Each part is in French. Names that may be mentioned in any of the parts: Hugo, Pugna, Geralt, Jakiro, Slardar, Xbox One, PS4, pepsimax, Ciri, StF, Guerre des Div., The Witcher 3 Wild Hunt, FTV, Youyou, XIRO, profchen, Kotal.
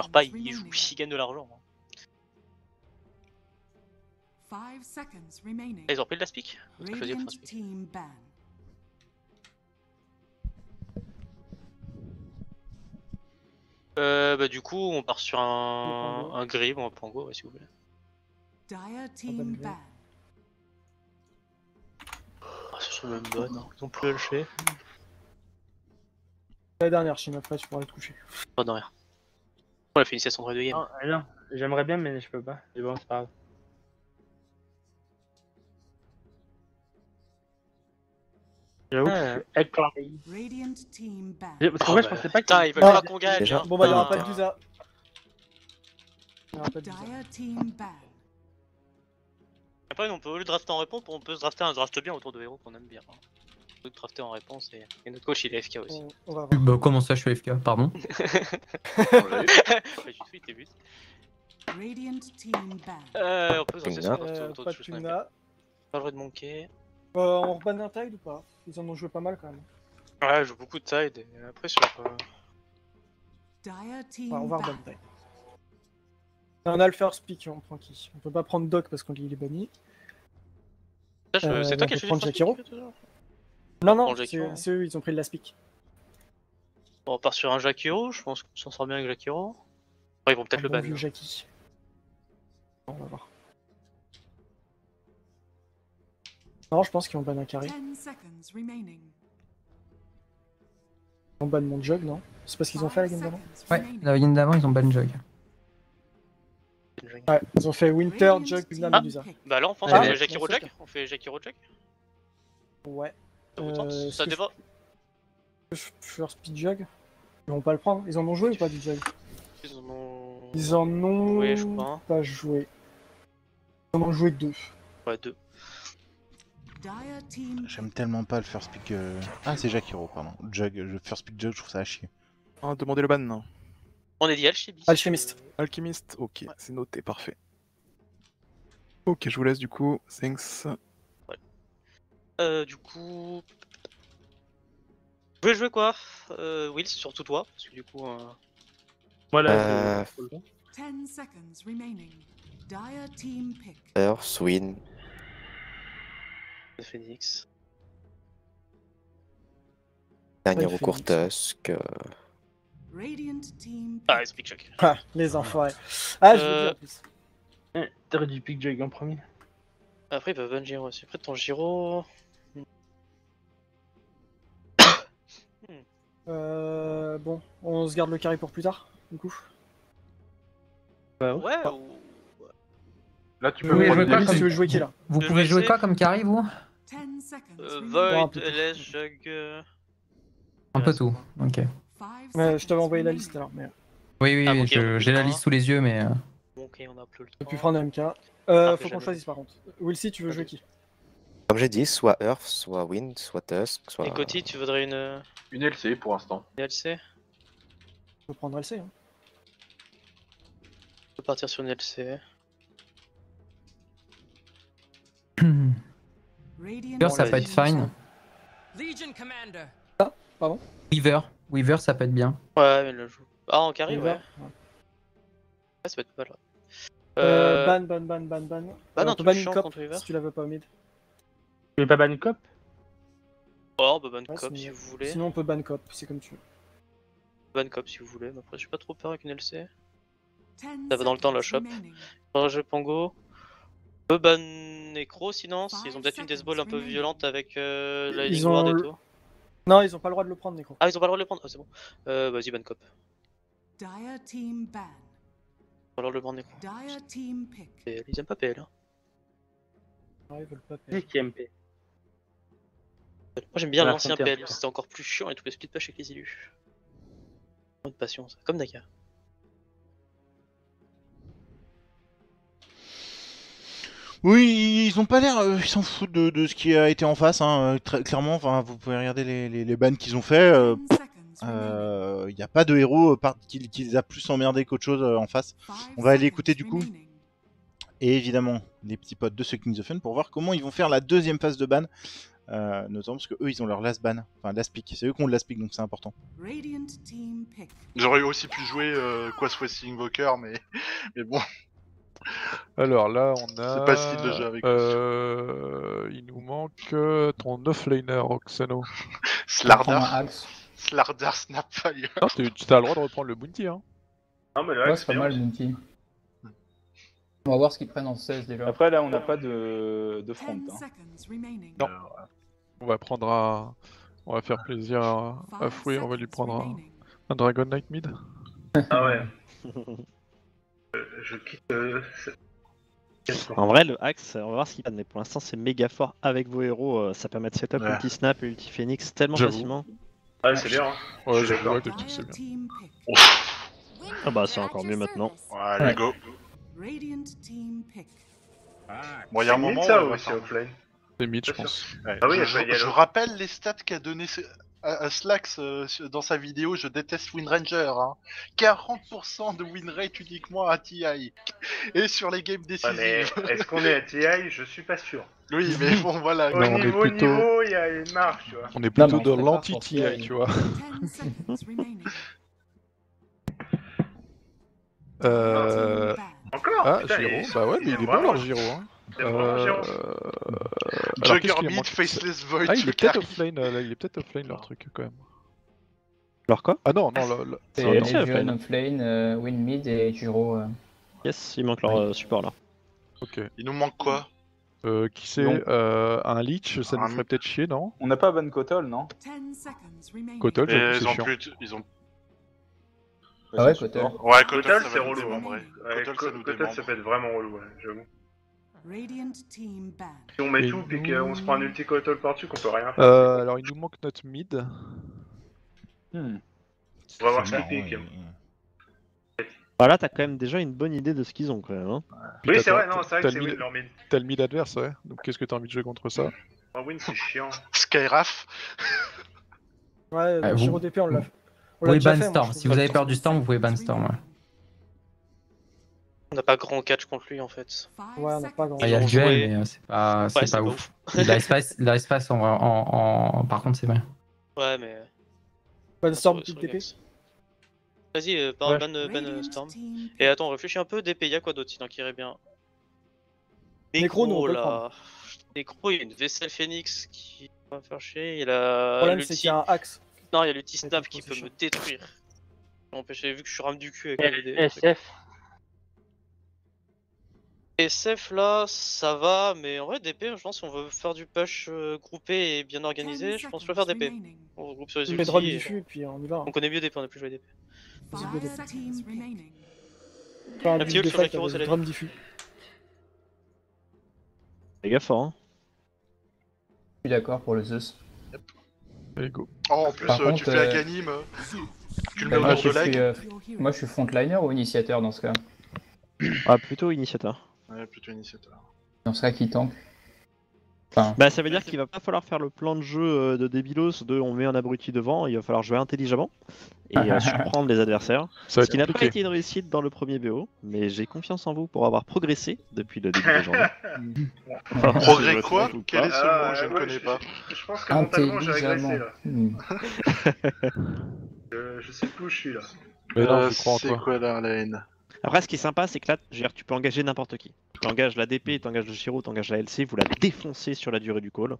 pleure pas, il joue, il gagne de l'argent. Ah, ils ont pris de la speak. Bah du coup on part sur un grib, on va prendre go, ouais, s'il vous plaît. Ce sont même bonnes, hein. Ils ont plus à le lâcher. La dernière Chine, après tu pourras les toucher. Pas de rien. On a fait une session de game. Ah, non, j'aimerais bien mais je peux pas. Mais bon, c'est pas grave. J'avoue que être pareil. Parce que moi je pensais pas que... il veut pas qu'on gagne. Bon bah il n'y aura pas de Dusa. Après on peut au lieu de drafter en réponse, on peut se drafter un draft bien autour de héros qu'on aime bien. On peut drafter en réponse et notre coach il est FK aussi. On va voir. Bah comment ça je suis FK, pardon. On peut se drafter sur un autour de Shusnaka. Pas le droit de manquer. On rebat d'un tide ou pas? Ils en ont joué pas mal quand même. Ouais, ils jouent beaucoup de tide et après sur. On va rebat tide. On a le first pick, on prend qui? On peut pas prendre Doc parce qu'on dit il est banni. C'est toi qui as choisi le XIRO? Non, non, c'est eux, ils ont pris de la speak. Bon, on part sur un XIRO, je pense qu'on s'en sort bien avec XIRO. Après, ils vont peut-être le ban. On va voir. Non, je pense qu'ils ont ban un carré. Ils ont ban mon jog, non? C'est parce qu'ils ont fait la game d'avant? Ouais, la game d'avant, ils ont ban jog. Ouais, ils ont fait Winter, Jug, Pugna, Medusa. Bah là, on pense que Jakiro Jug. On fait Jakiro Jug. Ouais. Ça débat. First Speed Jug. Ils vont pas le prendre. Ils en ont joué ou pas du Jug? Ils en ont. Ils en ont pas joué. Ils en ont joué deux. Ouais, deux. J'aime tellement pas le first pick. Ah, c'est Jakiro, pardon. Jug, le first pick Jug, je trouve ça à chier. Ah, demandez le ban, non? On a dit alchimiste. Alchimiste, ok, ouais. C'est noté, parfait. Ok, je vous laisse du coup, thanks. Ouais. Du coup... Vous voulez jouer quoi? Will, c'est surtout toi, parce que du coup... Voilà. First win. Le Phoenix. Dernier recours Tusk. Ah, c'est Pickjug. Ah, les enfoirés. Ah, je veux dire en plus. T'aurais dû Pickjug en premier. Après, ils peuvent ban Giro aussi. Après, ton Giro. Bon, on se garde le carré pour plus tard, du coup. Bah, ouais, ou... Là, tu peux jouer quoi comme... tu veux jouer qui là? Vous pouvez jouer quoi comme carré, vous? Void, LS, Jug. Un peu tout, ok. Ouais, je t'avais envoyé la liste alors, mais... Oui, oui, j'ai la liste sous les yeux, mais... Ok, on a plus le temps. On peut prendre un MK. Faut qu'on choisisse par contre. Wilsey, tu veux jouer qui? Comme j'ai dit, soit Earth, soit Wind, soit Tusk, soit... Et Coty, tu voudrais une... Une LC pour l'instant. Une LC? Je peux prendre LC, hein. On peut partir sur une LC. River, ça peut être fine. Legion Commander. Ah, pardon. River. Weaver ça peut être bien. Ouais, mais le jeu. Ah, en carré, ouais. Ouais, ça peut être pas mal. Ban. Bah non, tu ban une cop si tu la veux pas au mid. Tu veux pas ban une cop? Oh, on peut ban cop si vous voulez. Sinon, on peut ban cop, c'est comme tu veux. Ban cop si vous voulez, mais après, je suis pas trop peur avec une LC. Ça va dans le temps la shop. Je Pango. On peut ban Necro sinon, ils ont peut-être une death ball un peu violente avec la Lightning Ward et tout. Non, ils ont pas le droit de le prendre, Necro. Ah, ils ont pas le droit de le prendre? Ah, c'est bon. Vas-y, ban cop. Alors le prendre, Necro. Ils aiment pas PL, hein. Ah, ils veulent pas PL. Qui aime PL? Moi, j'aime bien l'ancien PL, c'était encore plus chiant et tout le split push avec les élus. Pas de patience, comme Naka. Oui, ils ont pas l'air, ils s'en foutent de ce qui a été en face, hein, très clairement. Enfin, vous pouvez regarder les bans qu'ils ont fait. Il n'y a pas de héros qui les a plus emmerdés qu'autre chose en face. On va aller écouter du coup. Et évidemment, les petits potes de ce King of Fun pour voir comment ils vont faire la deuxième phase de ban. notamment parce que eux ils ont leur last ban, enfin last pick, c'est eux qui ont le last pick donc c'est important. J'aurais aussi pu jouer quoi ce fois-ci Invoker, mais bon. Alors là on a... C'est facile de jouer avec il nous manque ton offlaner Oxano. Slardar. Slardar Snapfire. Non, t'as le droit de reprendre le bounty hein. Non mais là ouais, c'est pas mal le bounty. On va voir ce qu'ils prennent en 16 déjà. Après là on n'a pas de front hein. Non. On va prendre un... On va faire plaisir à Fouet, on va lui prendre un Dragon Knight mid. Ah ouais. Je quitte... En vrai le axe, on va voir ce qu'il a, mais pour l'instant c'est méga fort avec vos héros, ça permet de setup ouais. Ulti snap et ulti phoenix tellement facilement. Ouais c'est bien hein. Ouais j'avoue que c'est bien. Ah bah c'est encore mieux maintenant. Ouais, allez go. Bon, il y a un moment où c'est offline. C'est mid, je pense. Ouais. Ah oui, je rappelle les stats qu'a donné à Slax dans sa vidéo. Je déteste Windranger. Hein. 40% de winrate uniquement à TI. Et sur les games décisives. Ouais, est-ce qu'on est à TI? Je suis pas sûr. Oui, mais bon, voilà. Au niveau, il plutôt... y a une marge. Tu vois. On est plutôt dans l'anti-TI, tu vois. Encore Giro, bah ouais, mais il est bon leur Giro. Hein. Jugger Beat, Faceless Void. Ah, il est peut-être offline, là, il est peut-être offline leur truc quand même. Leur quoi? Ah non, non, c'est offline. Offline, Win Mid et Giro. Yes, il manque leur support là. Ok. Il nous manque quoi? Qui c'est? Un Leech, ça nous ferait peut-être chier, non? On n'a pas Van Kotol, non? Kotol, c'est chiant. Ils ont. Ah ouais, Kotal. Ouais, Kotal c'est relou en vrai. Kotal ça peut être vraiment relou, ouais, j'avoue. Si on met tout et qu'on se prend un ulti Kotal par-dessus, qu'on peut rien faire. Alors il nous manque notre mid. On va voir ce qu'il pique. Voilà, t'as quand même déjà une bonne idée de ce qu'ils ont quand même. Oui, c'est vrai, non, c'est vrai que c'est leur mid. T'as le mid adverse, ouais. Donc qu'est-ce que t'as envie de jouer contre ça? Ah, win, c'est chiant. Skyraf. Ouais, Giro DP on l'a. Vous pouvez ban Storm, si vous avez peur du Storm, vous pouvez ban Storm. Ouais. On n'a pas grand catch contre lui en fait. Ouais, on n'a pas grand catch. Il y a le duel, mais c'est pas, ouais, pas ouf. Il a espace en. Par contre, c'est bien. Ouais, mais. Ban Storm, petite DP. Vas-y, ban Storm. Et attends, réfléchis un peu, DP, il y a quoi d'autre sinon qui irait bien? Necro, non, là. Necro, il y a une vaisselle Phoenix qui va me faire chier. Il a. Le problème, c'est qu'il y a un axe. Non, il y a le petit snap qui peut me détruire. Empêcher, vu que je suis rame du cul avec les SF. SF là, ça va, mais en vrai, DP, je pense, si on veut faire du push groupé et bien organisé, je pense que je vais faire DP. On regroupe sur les ultis. On met dessus et puis on y va. On connaît mieux DP, on n'a plus joué DP. Un petit ult sur XIRO, c'est la vie. Les gars, fort, hein. Je suis d'accord pour le Zeus. Allez, go. Oh, en plus, tu fais la ganim. Tu le mets au nord de lag. Moi, je suis frontliner ou initiateur dans ce cas? Ah, plutôt initiateur. Ouais, plutôt initiateur. Dans ce cas, qui tank enfin... Bah, ça veut dire qu'il va pas falloir faire le plan de jeu de Débilos de on met un abruti devant, il va falloir jouer intelligemment et surprendre les adversaires. Ce qui n'a pas été une réussite dans le premier BO, mais j'ai confiance en vous pour avoir progressé depuis le début de la journée. Progrès quoi? Quel est ce mot? Je ne connais pas. Je pense que mentalement j'ai régressé là. Je sais plus où je suis là. Mais non, c'est quoi là la haine? Après, ce qui est sympa, c'est que là, tu peux engager n'importe qui. Tu engages la DP, tu engages le Giro, tu engages la LC, vous la défoncez sur la durée du call.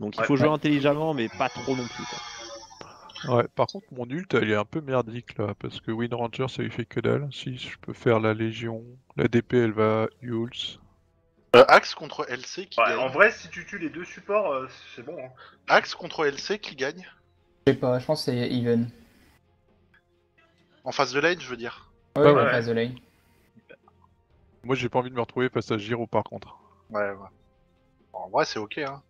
Donc il faut jouer intelligemment, mais pas trop non plus. Quoi. Ouais, par contre, mon ult, elle est un peu merdique là, parce que Windranger, ça lui fait que dalle. Si je peux faire la Légion, la DP, elle va Yules. Axe contre LC qui gagne. En vrai, si tu tues les deux supports, c'est bon. Hein. Axe contre LC qui gagne? Je sais pas, je pense que c'est even. En face de lane, je veux dire. Ouais, en face de lane. Moi j'ai pas envie de me retrouver face à Giro par contre. Ouais, ouais. En vrai c'est ok hein.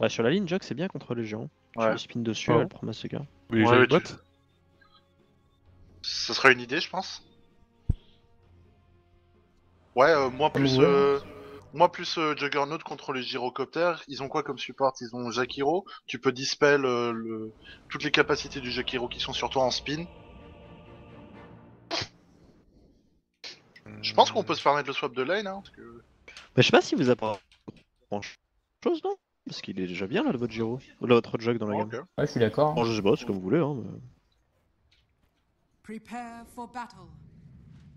Ouais, sur la ligne, Jock c'est bien contre les Giro. Ouais. Tu le spin dessus, elle prend ma Sega. Oui, j'ai le bot. Ça serait une idée, je pense. Ouais, moi plus Juggernaut contre les Girocopters. Ils ont quoi comme support? Ils ont Jakiro. Tu peux dispel toutes les capacités du Jakiro qui sont sur toi en spin. Je pense qu'on peut se permettre le swap de lane, hein, parce que... Mais je sais pas si vous apportez grand chose, non? Parce qu'il est déjà bien là, votre Giro, là, votre jug dans la gamme. Okay. Ouais, je suis d'accord. Bon, je sais pas, c'est comme vous voulez. Hein, mais...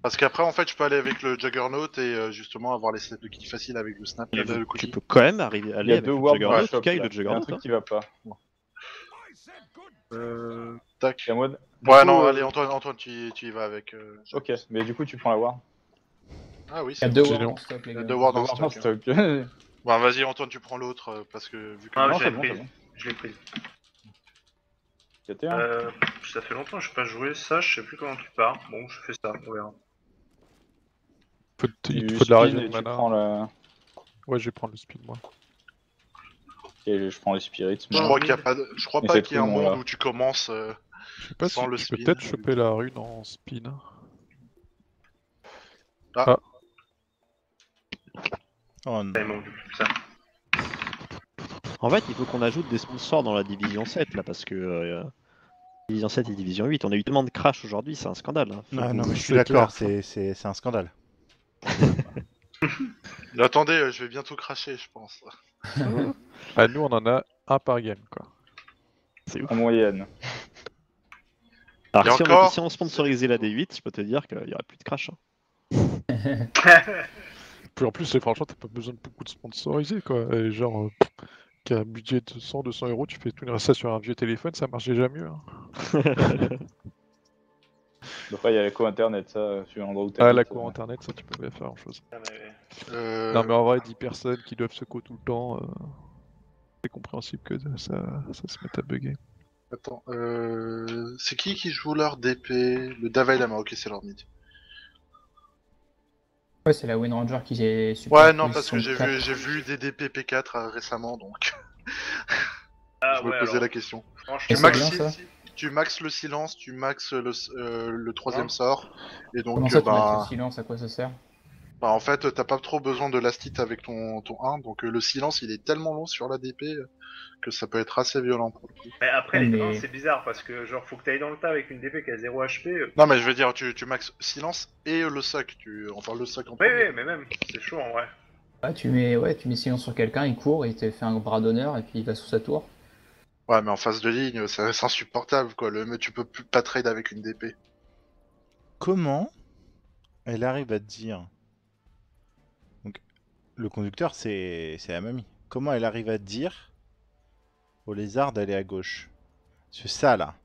Parce qu'après, en fait, je peux aller avec le Juggernaut et justement avoir les sets de kill faciles avec le snap. Tu peux quand même arriver à aller avec le Juggernaut. En tout cas, il y a un truc qui va pas. Bon. Tac. En mode... Ouais, coup, non, allez, Antoine, tu y vas avec. Ok, mais du coup, tu prends la Ward. Ah oui, c'est bon. Il y a deux Wards en stock. Bon, vas-y, Antoine, tu prends l'autre parce que vu que. Ah, je l'ai pris. Je l'ai pris. Ça fait longtemps que je n'ai pas joué ça, je sais plus comment tu pars. Bon, je fais ça, on verra. Il te faut de la région de mana. Ouais, je vais prendre le speed, moi. Et je prends les spirits. Je crois qu'il y a pas, je crois pas qu'il y a un monde où tu commences. Je sais pas si tu peux peut-être choper la rune en spin. Ah. Oh non. En fait, il faut qu'on ajoute des sponsors dans la division 7 là, parce que division 7 et division 8, on a eu tellement de crash aujourd'hui, c'est un scandale. Hein. Ah, non, mais je suis d'accord, c'est un scandale. Attendez, je vais bientôt cracher, je pense. Ah, nous, on en a un par game, quoi. C'est ouf. En moyenne. Alors, si on sponsorisait la D8, je peux te dire qu'il n'y aurait plus de crash. Hein. En plus, franchement, t'as pas besoin de beaucoup de sponsoriser, quoi. Et genre, qu'un budget de 100-200 €, tu fais tourner ça sur un vieux téléphone, ça marche déjà mieux. Hein. Après, il y a la co-internet, ça, sur l'endroit où t'es. Ah, la co-internet, ça, tu peux bien faire en chose. Non, mais en vrai, 10 personnes qui doivent se co tout le temps, c'est compréhensible que ça se mette à bugger. Attends, c'est qui joue leur DP? Le Davailama, ok, c'est leur mid. Ouais, c'est la Winranger qui est super. Ouais, non, parce que j'ai vu des DP P4 récemment, donc. Ah, je me posais la question. Franchement, tu maxes le silence, tu maxes le troisième sort, et donc. Comment ça, tu maxes le silence, à quoi ça sert? Bah, en fait, t'as pas trop besoin de last hit avec ton 1, donc le silence il est tellement long sur la DP que ça peut être assez violent pour le coup. Mais après, c'est bizarre parce que, genre, faut que t'ailles dans le tas avec une DP qui a 0 HP. Non, mais je veux dire, tu maxes silence et le sac, enfin le sac en premier. Oui, mais même, c'est chaud en vrai. Ouais, tu mets silence sur quelqu'un, il court, il te fait un bras d'honneur et puis il va sous sa tour. Ouais, mais en face de ligne, c'est insupportable quoi, mais tu peux pas trade avec une DP. Comment elle arrive à te dire. Le conducteur, c'est la mamie. Comment elle arrive à dire au lézard d'aller à gauche? C'est ça, là.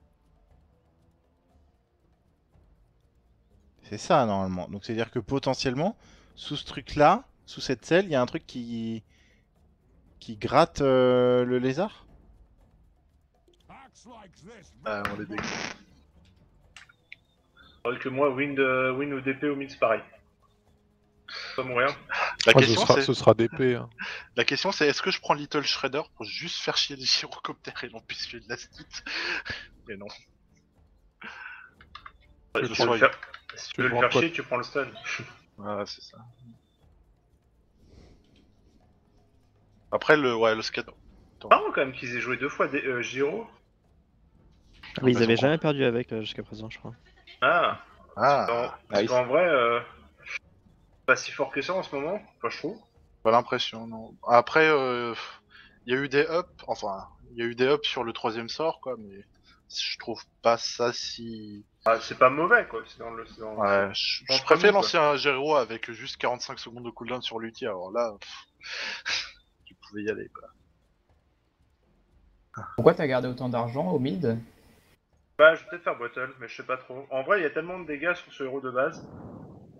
C'est ça, normalement. Donc, c'est-à-dire que potentiellement, sous ce truc-là, sous cette selle, il y a un truc qui gratte le lézard. On est dégueu. Alors que moi, Wind ou DP au mid, c'est pareil. Pas mourir. La question, ce sera DP. Hein. La question c'est est-ce que je prends Little Shredder pour juste faire chier les gyrocoptères et non plus chier de la stite? Mais non. Si tu veux le faire chier, tu prends le stun. Ah, c'est ça. Après le skate. C'est marrant quand même qu'ils aient joué deux fois des Giro. Ah, mais ils avaient jamais perdu avec jusqu'à présent, je crois. Ah. Parce qu'en vrai. Pas si fort que ça en ce moment, enfin, je trouve. Pas l'impression, non. Après, il y a eu des ups, enfin, il y a eu des ups sur le troisième sort, quoi, mais je trouve pas ça si. Ah, c'est pas mauvais, quoi. Ouais, je préfère lancer un Giro avec juste 45 secondes de cooldown sur l'ulti, alors là, tu pouvais y aller, quoi. Pourquoi t'as gardé autant d'argent au mid? Bah, je vais peut-être faire bottle, mais je sais pas trop. En vrai, il y a tellement de dégâts sur ce héros de base.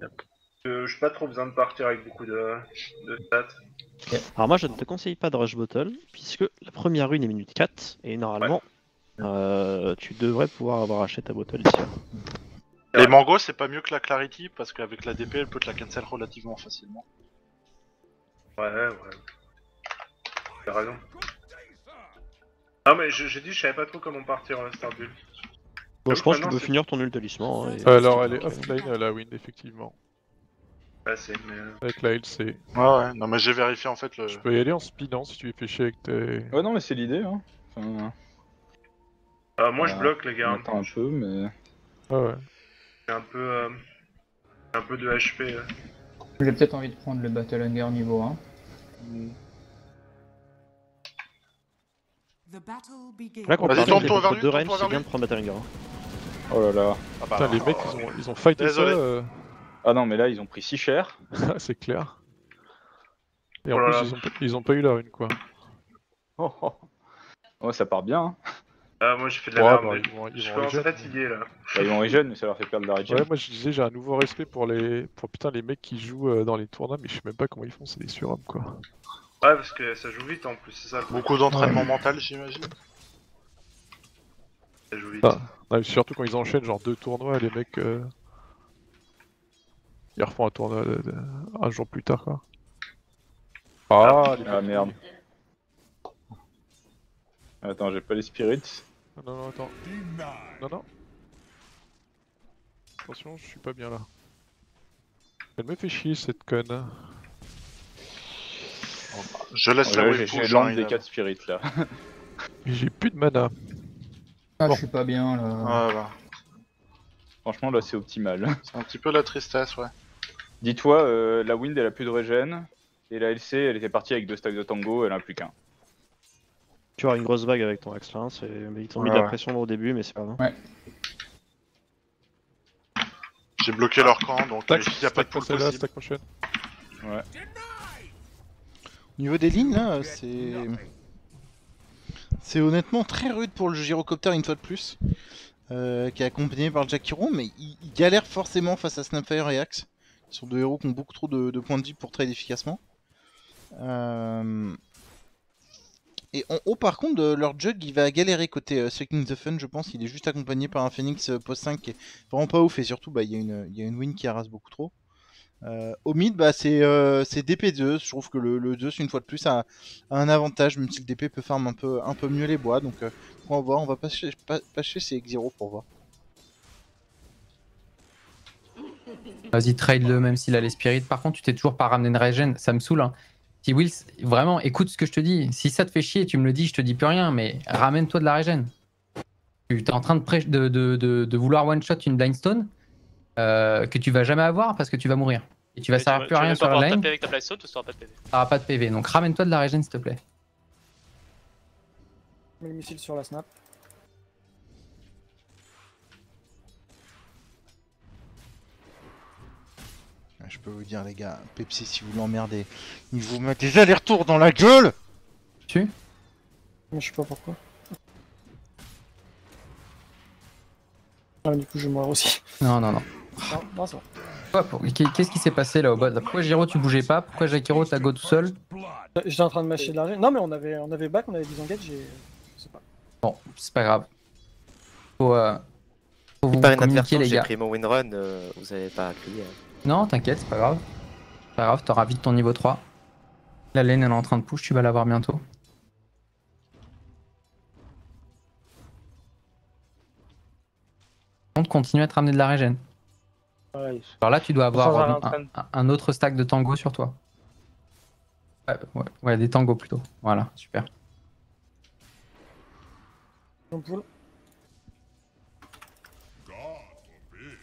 Yep. Je n'ai pas trop besoin de partir avec beaucoup de stats. Okay. Alors moi je ne te conseille pas de rush bottle, puisque la première rune est minute 4, et normalement tu devrais pouvoir avoir acheté ta bottle ici. Les mangos c'est pas mieux que la Clarity, parce qu'avec la DP elle peut te la cancel relativement facilement. Ouais. T'as raison. Non mais j'ai dit je savais pas trop comment partir en Star Bull. Bon je pense que tu peux finir ton ult de lissement. Hein, alors elle est offline à la wind effectivement. Avec la LC. Ah ouais, non mais j'ai vérifié en fait le... Je peux y aller en speedant si tu es fiché avec tes... Ouais non mais c'est l'idée hein. Enfin... moi je bloque les gars. Attends un peu mais... Ah ouais. J'ai un peu de HP. J'ai peut-être envie de prendre le Battle Hunger niveau 1. Là, quand on parle de range, c'est bien de prendre Batteringar. Oh là là. Ah bah, putain, les mecs, ils ont fighté ça. Ah non, mais là, ils ont pris si cher. C'est clair. Et en plus, ils ont pas eu la rune, quoi. Oh, oh. Ouais, ça part bien. Hein. Ah, moi, j'ai fait de la merde. Je commence à fatiguer là. Bah, ils vont regen, mais ça leur fait perdre de la regen. Ouais, moi, je disais, j'ai un nouveau respect pour les mecs qui jouent dans les tournois, mais je sais même pas comment ils font, c'est des surhommes, quoi. Ouais, parce que ça joue vite en plus, c'est ça. Beaucoup d'entraînement mental, j'imagine. Ça joue vite. Ah. Non, mais surtout quand ils enchaînent genre 2 tournois, les mecs. Ils refont un tournoi un jour plus tard, quoi. Ah, ah merde. Attends, j'ai pas les spirits. Non, non, attends. Non, non. Attention, je suis pas bien là. Elle me fait chier cette conne. Je laisse la wave pour l'angle des 4 spirits là. Mais j'ai plus de mana. Ah, bon. Je suis pas bien là. Voilà. Franchement, là c'est optimal. C'est un petit peu la tristesse, ouais. Dis-toi, la wind elle a plus de regen. Et la LC elle était partie avec 2 stacks de tango, elle en a plus qu'un. Tu as une grosse vague avec ton axe là, ils t'ont mis de la pression au début, mais c'est pas grave. Ouais. J'ai bloqué leur camp, donc il n'y a pas de pool possible. Ouais. Au niveau des lignes là, c'est honnêtement très rude pour le gyrocopter une fois de plus, qui est accompagné par Jack Hero, mais il galère forcément face à Snapfire et Axe, qui sont 2 héros qui ont beaucoup trop de points de vie pour trade efficacement. Et en haut par contre, leur jug il va galérer côté Sucking the Fun, je pense. Il est juste accompagné par un Phoenix post 5 qui est vraiment pas ouf, et surtout bah, y a une win qui harasse beaucoup trop. Au mid bah, c'est DP Zeus, je trouve que le Zeus une fois de plus a un avantage, même si le DP peut farm un peu mieux les bois. Donc on va voir, on va passer ses XIRO pour voir. Vas-y, trade le même s'il a les spirits. Par contre tu t'es toujours pas ramené une regen, ça me saoule hein. Si Wills, vraiment, écoute ce que je te dis. Si ça te fait chier, tu me le dis, je te dis plus rien, mais ramène-toi de la régène. Tu es en train de vouloir one-shot une blindstone que tu vas jamais avoir parce que tu vas mourir. Et tu vas servir plus à rien sur la lane. Tu vas pas de PV, t'auras pas de PV, donc ramène-toi de la régène s'il te plaît. Je mets le missile sur la snap. Je peux vous dire les gars, Pepsi si vous l'emmerdez, il vous met des allers-retours dans la gueule. Tu je sais pas pourquoi. Ah, du coup je meurs aussi. Non non non. Non ça va. Qu'est-ce qui s'est passé là au bas? Pourquoi Giro tu bougeais pas? Pourquoi Jakiro t'as go tout seul? J'étais en train de mâcher de l'argent. Non mais on avait back, on avait des engages et je sais pas. Bon, c'est pas grave. Faut vous communiquer les gars. J'ai pris mon winrun, vous avez pas appuyé. Non, t'inquiète, c'est pas grave. C'est pas grave, t'auras vite ton niveau 3. La lane elle est en train de push, tu vas l'avoir bientôt. Par contre, continue à te ramener de la régène. Ouais. Alors là, tu dois avoir un autre stack de tango sur toi. Ouais, des tangos plutôt. Voilà, super.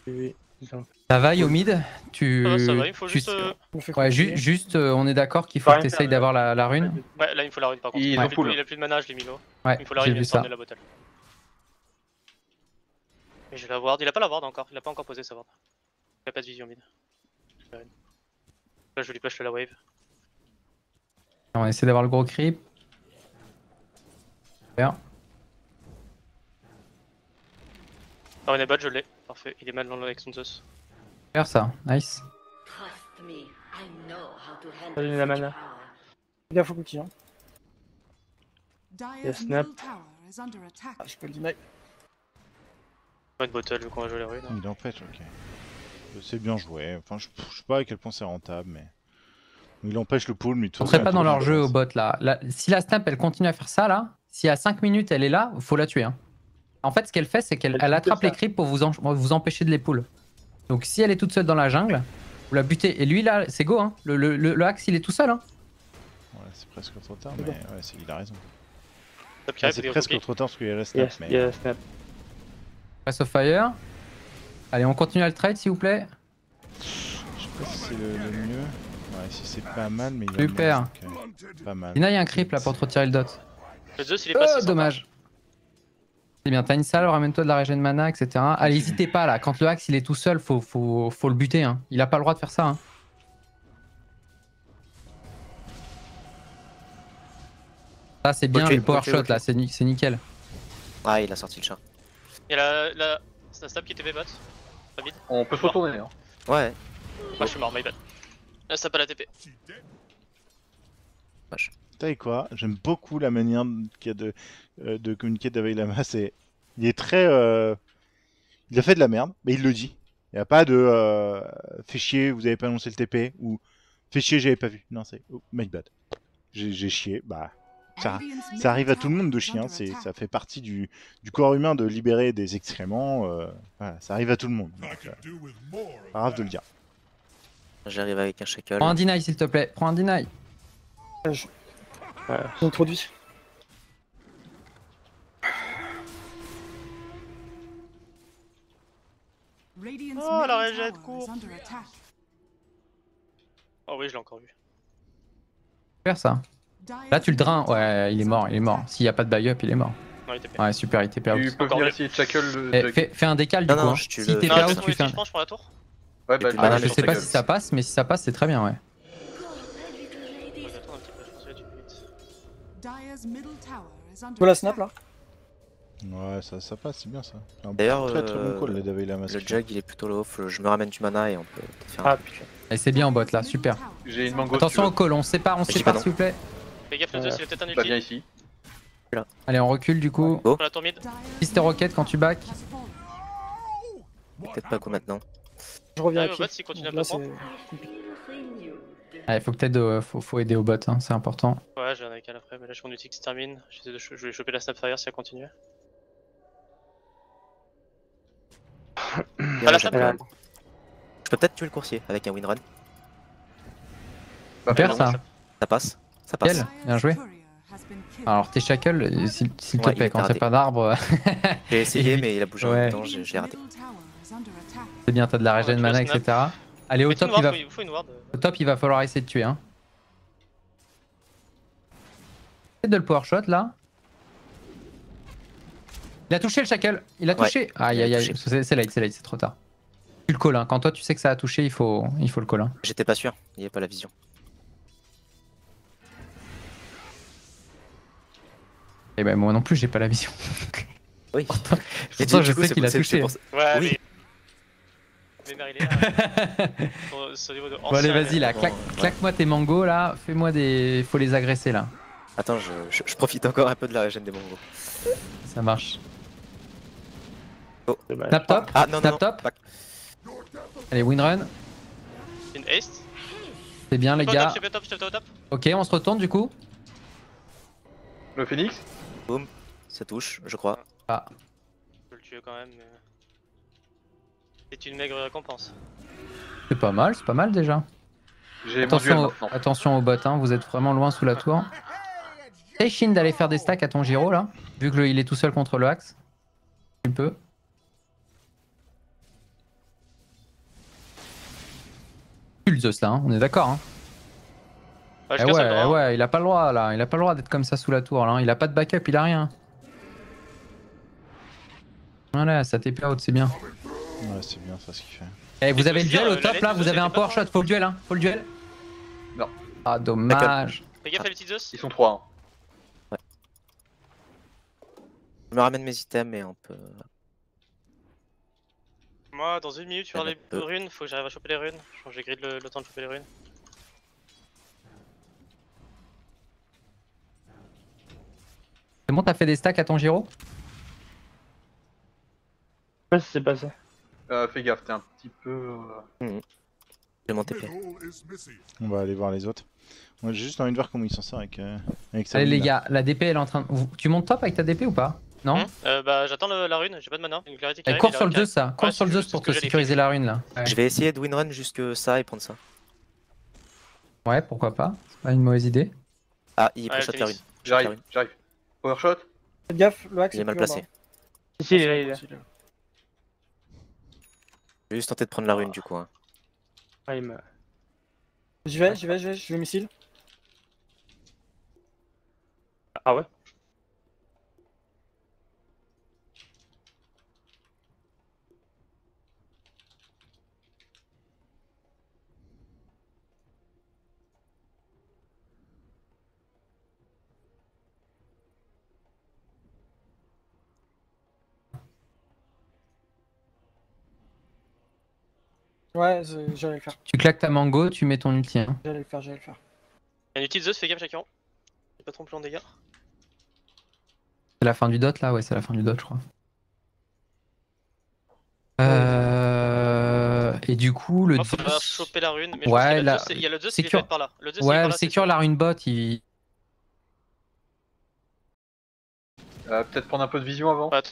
Oui. Ça va Yomid, on est d'accord qu'il faut que tu essayes d'avoir la rune. Ouais, là il me faut la rune par contre. Il a plus de mana, je l'ai mis low. Ouais, il me faut la rune, il me sort de la bottle. Et je vais la ward, il a pas la ward encore, il a pas encore posé sa ward. Il a pas de vision mid. Là je lui push la wave. On essaie d'avoir le gros creep. Super. La rune est bot, je l'ai. Parfait, il est mal dans le avec son Zeus. Faire ça, nice. Pas donné la mana. Il faut cookie. Hein. Il y a snap. Ah, je peux le deny. Pas de bottle vu qu'on va jouer la rune. Il est en pet, ok. C'est bien joué. Enfin, je sais pas à quel point c'est rentable, mais. Il empêche le pool, mais tout. On serait pas dans leur jeu au bot là. Si la snap elle continue à faire ça là, si à 5 minutes elle est là, faut la tuer. Hein. En fait, ce qu'elle fait, c'est qu'elle attrape les creeps pour vous empêcher de les pull. Donc si elle est toute seule dans la jungle, vous la butez. Et lui là, c'est go, hein. Le axe, il est tout seul. Hein. Ouais, c'est presque trop tard, mais ouais, il a raison. Ouais, c'est presque trop tard parce qu'il y a la snap. Yes, mais... yeah, snap. Pass of fire. Allez, on continue à le trade, s'il vous plaît. Je sais pas si c'est le mieux. Ouais, si c'est pas mal, mais il y a... Super. Pas mal. Il y a un creep là pour te retirer le dot. Le Zeus il est passé. Dommage. C'est bien, t'as une salle, ramène-toi de la régène mana, etc. Allez, n'hésitez pas là, quand le Axe il est tout seul, faut le buter. Hein. Il a pas le droit de faire ça. Hein. Ça c'est bien, okay, le power shot là, c'est nickel. Ah, il a sorti le chat. Il y a la stab qui était bébate. On peut se retourner. Hein. Ouais. Moi je suis mort, my bad. Là ça pas la TP. Vache. Vous savez quoi, j'aime beaucoup la manière qu'il y a de communiquer avec la masse. Il est très... Il a fait de la merde, mais il le dit. Il n'y a pas de... Fais chier, vous avez pas annoncé le TP. Ou fais chier, j'avais pas vu. Non, c'est... Oh, my bad. J'ai chié, bah... Ça arrive à tout le monde de chier, hein. Ça fait partie du corps humain de libérer des excréments. Voilà, ça arrive à tout le monde. Donc, pas grave de le dire. J'arrive avec un shackle. Prends un deny s'il te plaît, prends un deny. Introduit. Oh la régène court. Oh oui, je l'ai encore vu. Faire ça. Là tu le drains, ouais, il est mort. S'il n'y a pas de buy-up, il est mort. Ouais, super, il TP out. Tu peux venir essayer de shackle le... Fais un décal du coup. Si TP out, tu fais un... Ouais, bah je sais pas si ça passe, mais si ça passe, c'est très bien, ouais. Voilà, snap là. Ouais, ça passe, c'est bien ça. D'ailleurs, bon cool, le jag il est plutôt low, je me ramène du mana et on peut faire un truc. Et c'est bien en bot là, super. J'ai une mango. Attention au call, on sépare s'il vous plaît. Fais gaffe, le 2 il a peut-être un ulti. Bien ici. Là. Allez, on recule du coup. Oh. Fist et rocket quand tu back. Peut-être pas quoi maintenant. Je reviens au bot s'il continue à pas prendre. Allez, faut aider au bot, hein, c'est important. Ouais, j'ai un AKL après, mais là je mon outil qui se termine. Je voulais choper la Snapfire si elle continue. Ah, la Snapfire. Je peux peut-être tuer le coursier avec un winrun. Pas faire ça. Ça passe. Bien joué. Alors tes shackles, s'il te plaît, quand t'as pas d'arbre. J'ai essayé, mais il a bougé en même temps, j'ai raté. C'est bien, t'as de la régène mana, etc. Allez, au top, il va falloir essayer de tuer. Hein. Essaye de le power shot là. Il a touché le shackle. Il a touché. Aïe aïe aïe. C'est late, c'est trop tard. Tu le colles. Quand toi tu sais que ça a touché, il faut le coller. J'étais pas sûr, il n'y avait pas la vision. Et ben moi non plus, j'ai pas la vision. Oui. Et toi, je sais qu'il a touché. Ouais, bon allez vas-y là, claque-moi tes mangos là, fais-moi des... Faut les agresser là. Attends, je profite encore un peu de la régène des mangos. Ça marche. Oh. Snap top, snap top. Allez, winrun. C'est bien les gars. Ok, on se retourne du coup. Le phoenix. Boum, ça touche, je crois. Ah. Je peux le tuer quand même mais... C'est une maigre récompense. C'est pas mal déjà. Attention au bot, hein, vous êtes vraiment loin sous la tour. T'es Shin d'aller faire des stacks à ton Giro là, vu qu'il est tout seul contre le Axe. Tu peux. Tu le Zeus là, hein, on est d'accord. Hein. Ah, eh ouais, il a pas le droit là, il a pas le droit d'être comme ça sous la tour là, hein. Il a pas de backup, il a rien. Voilà, ça TP out, c'est bien. Ouais, c'est bien ça ce qu'il fait. Eh, vous avez le duel au top là, vous avez un power shot, faut le duel hein, faut le duel. Non. Ah, dommage. Fais gaffe à les petits Zeus. Ils sont 3. Hein. Ouais. Je me ramène mes items et on peut. Moi, dans une minute, tu vois les runes, faut que j'arrive à choper les runes. J'ai grid le temps de choper les runes. C'est bon, t'as fait des stacks à ton Giro? Je sais pas si c'est passé. Fais gaffe, t'es un petit peu... J'ai monté plein. On va aller voir les autres. J'ai juste envie de voir comment ils s'en sortent avec ça. Allez les gars, la DP elle est en train de... Tu montes top avec ta DP ou pas? Non bah j'attends la rune, j'ai pas de mana. Elle court sur le 2 ça, cours sur le 2 pour te sécuriser la rune là. Je vais essayer de winrun jusque ça et prendre ça. Ouais, pourquoi pas, c'est pas une mauvaise idée. Ah, il pré-shot la rune. J'arrive. Powershot. Fais gaffe, le Axe est mal placé. Ici il est là. Je vais juste tenter de prendre la rune du coup. Hein. Ouais, mais... je vais missile. Ah ouais. Ouais, j'allais le faire. Tu claques ta mango, tu mets ton ulti. Hein. J'allais le faire, j'allais le faire. Un ulti de Zeus, fais gaffe, Jacqueron. J'ai pas trop plan de dégâts. C'est la fin du dot là, ouais, c'est la fin du dot, je crois. Et du coup, le Zeus. On va choper la rune, mais je ouais, pense il y a le Zeus qui est par là. Le Zeus ouais, le secure la rune bot, il. Peut-être prendre un peu de vision avant. Ouais,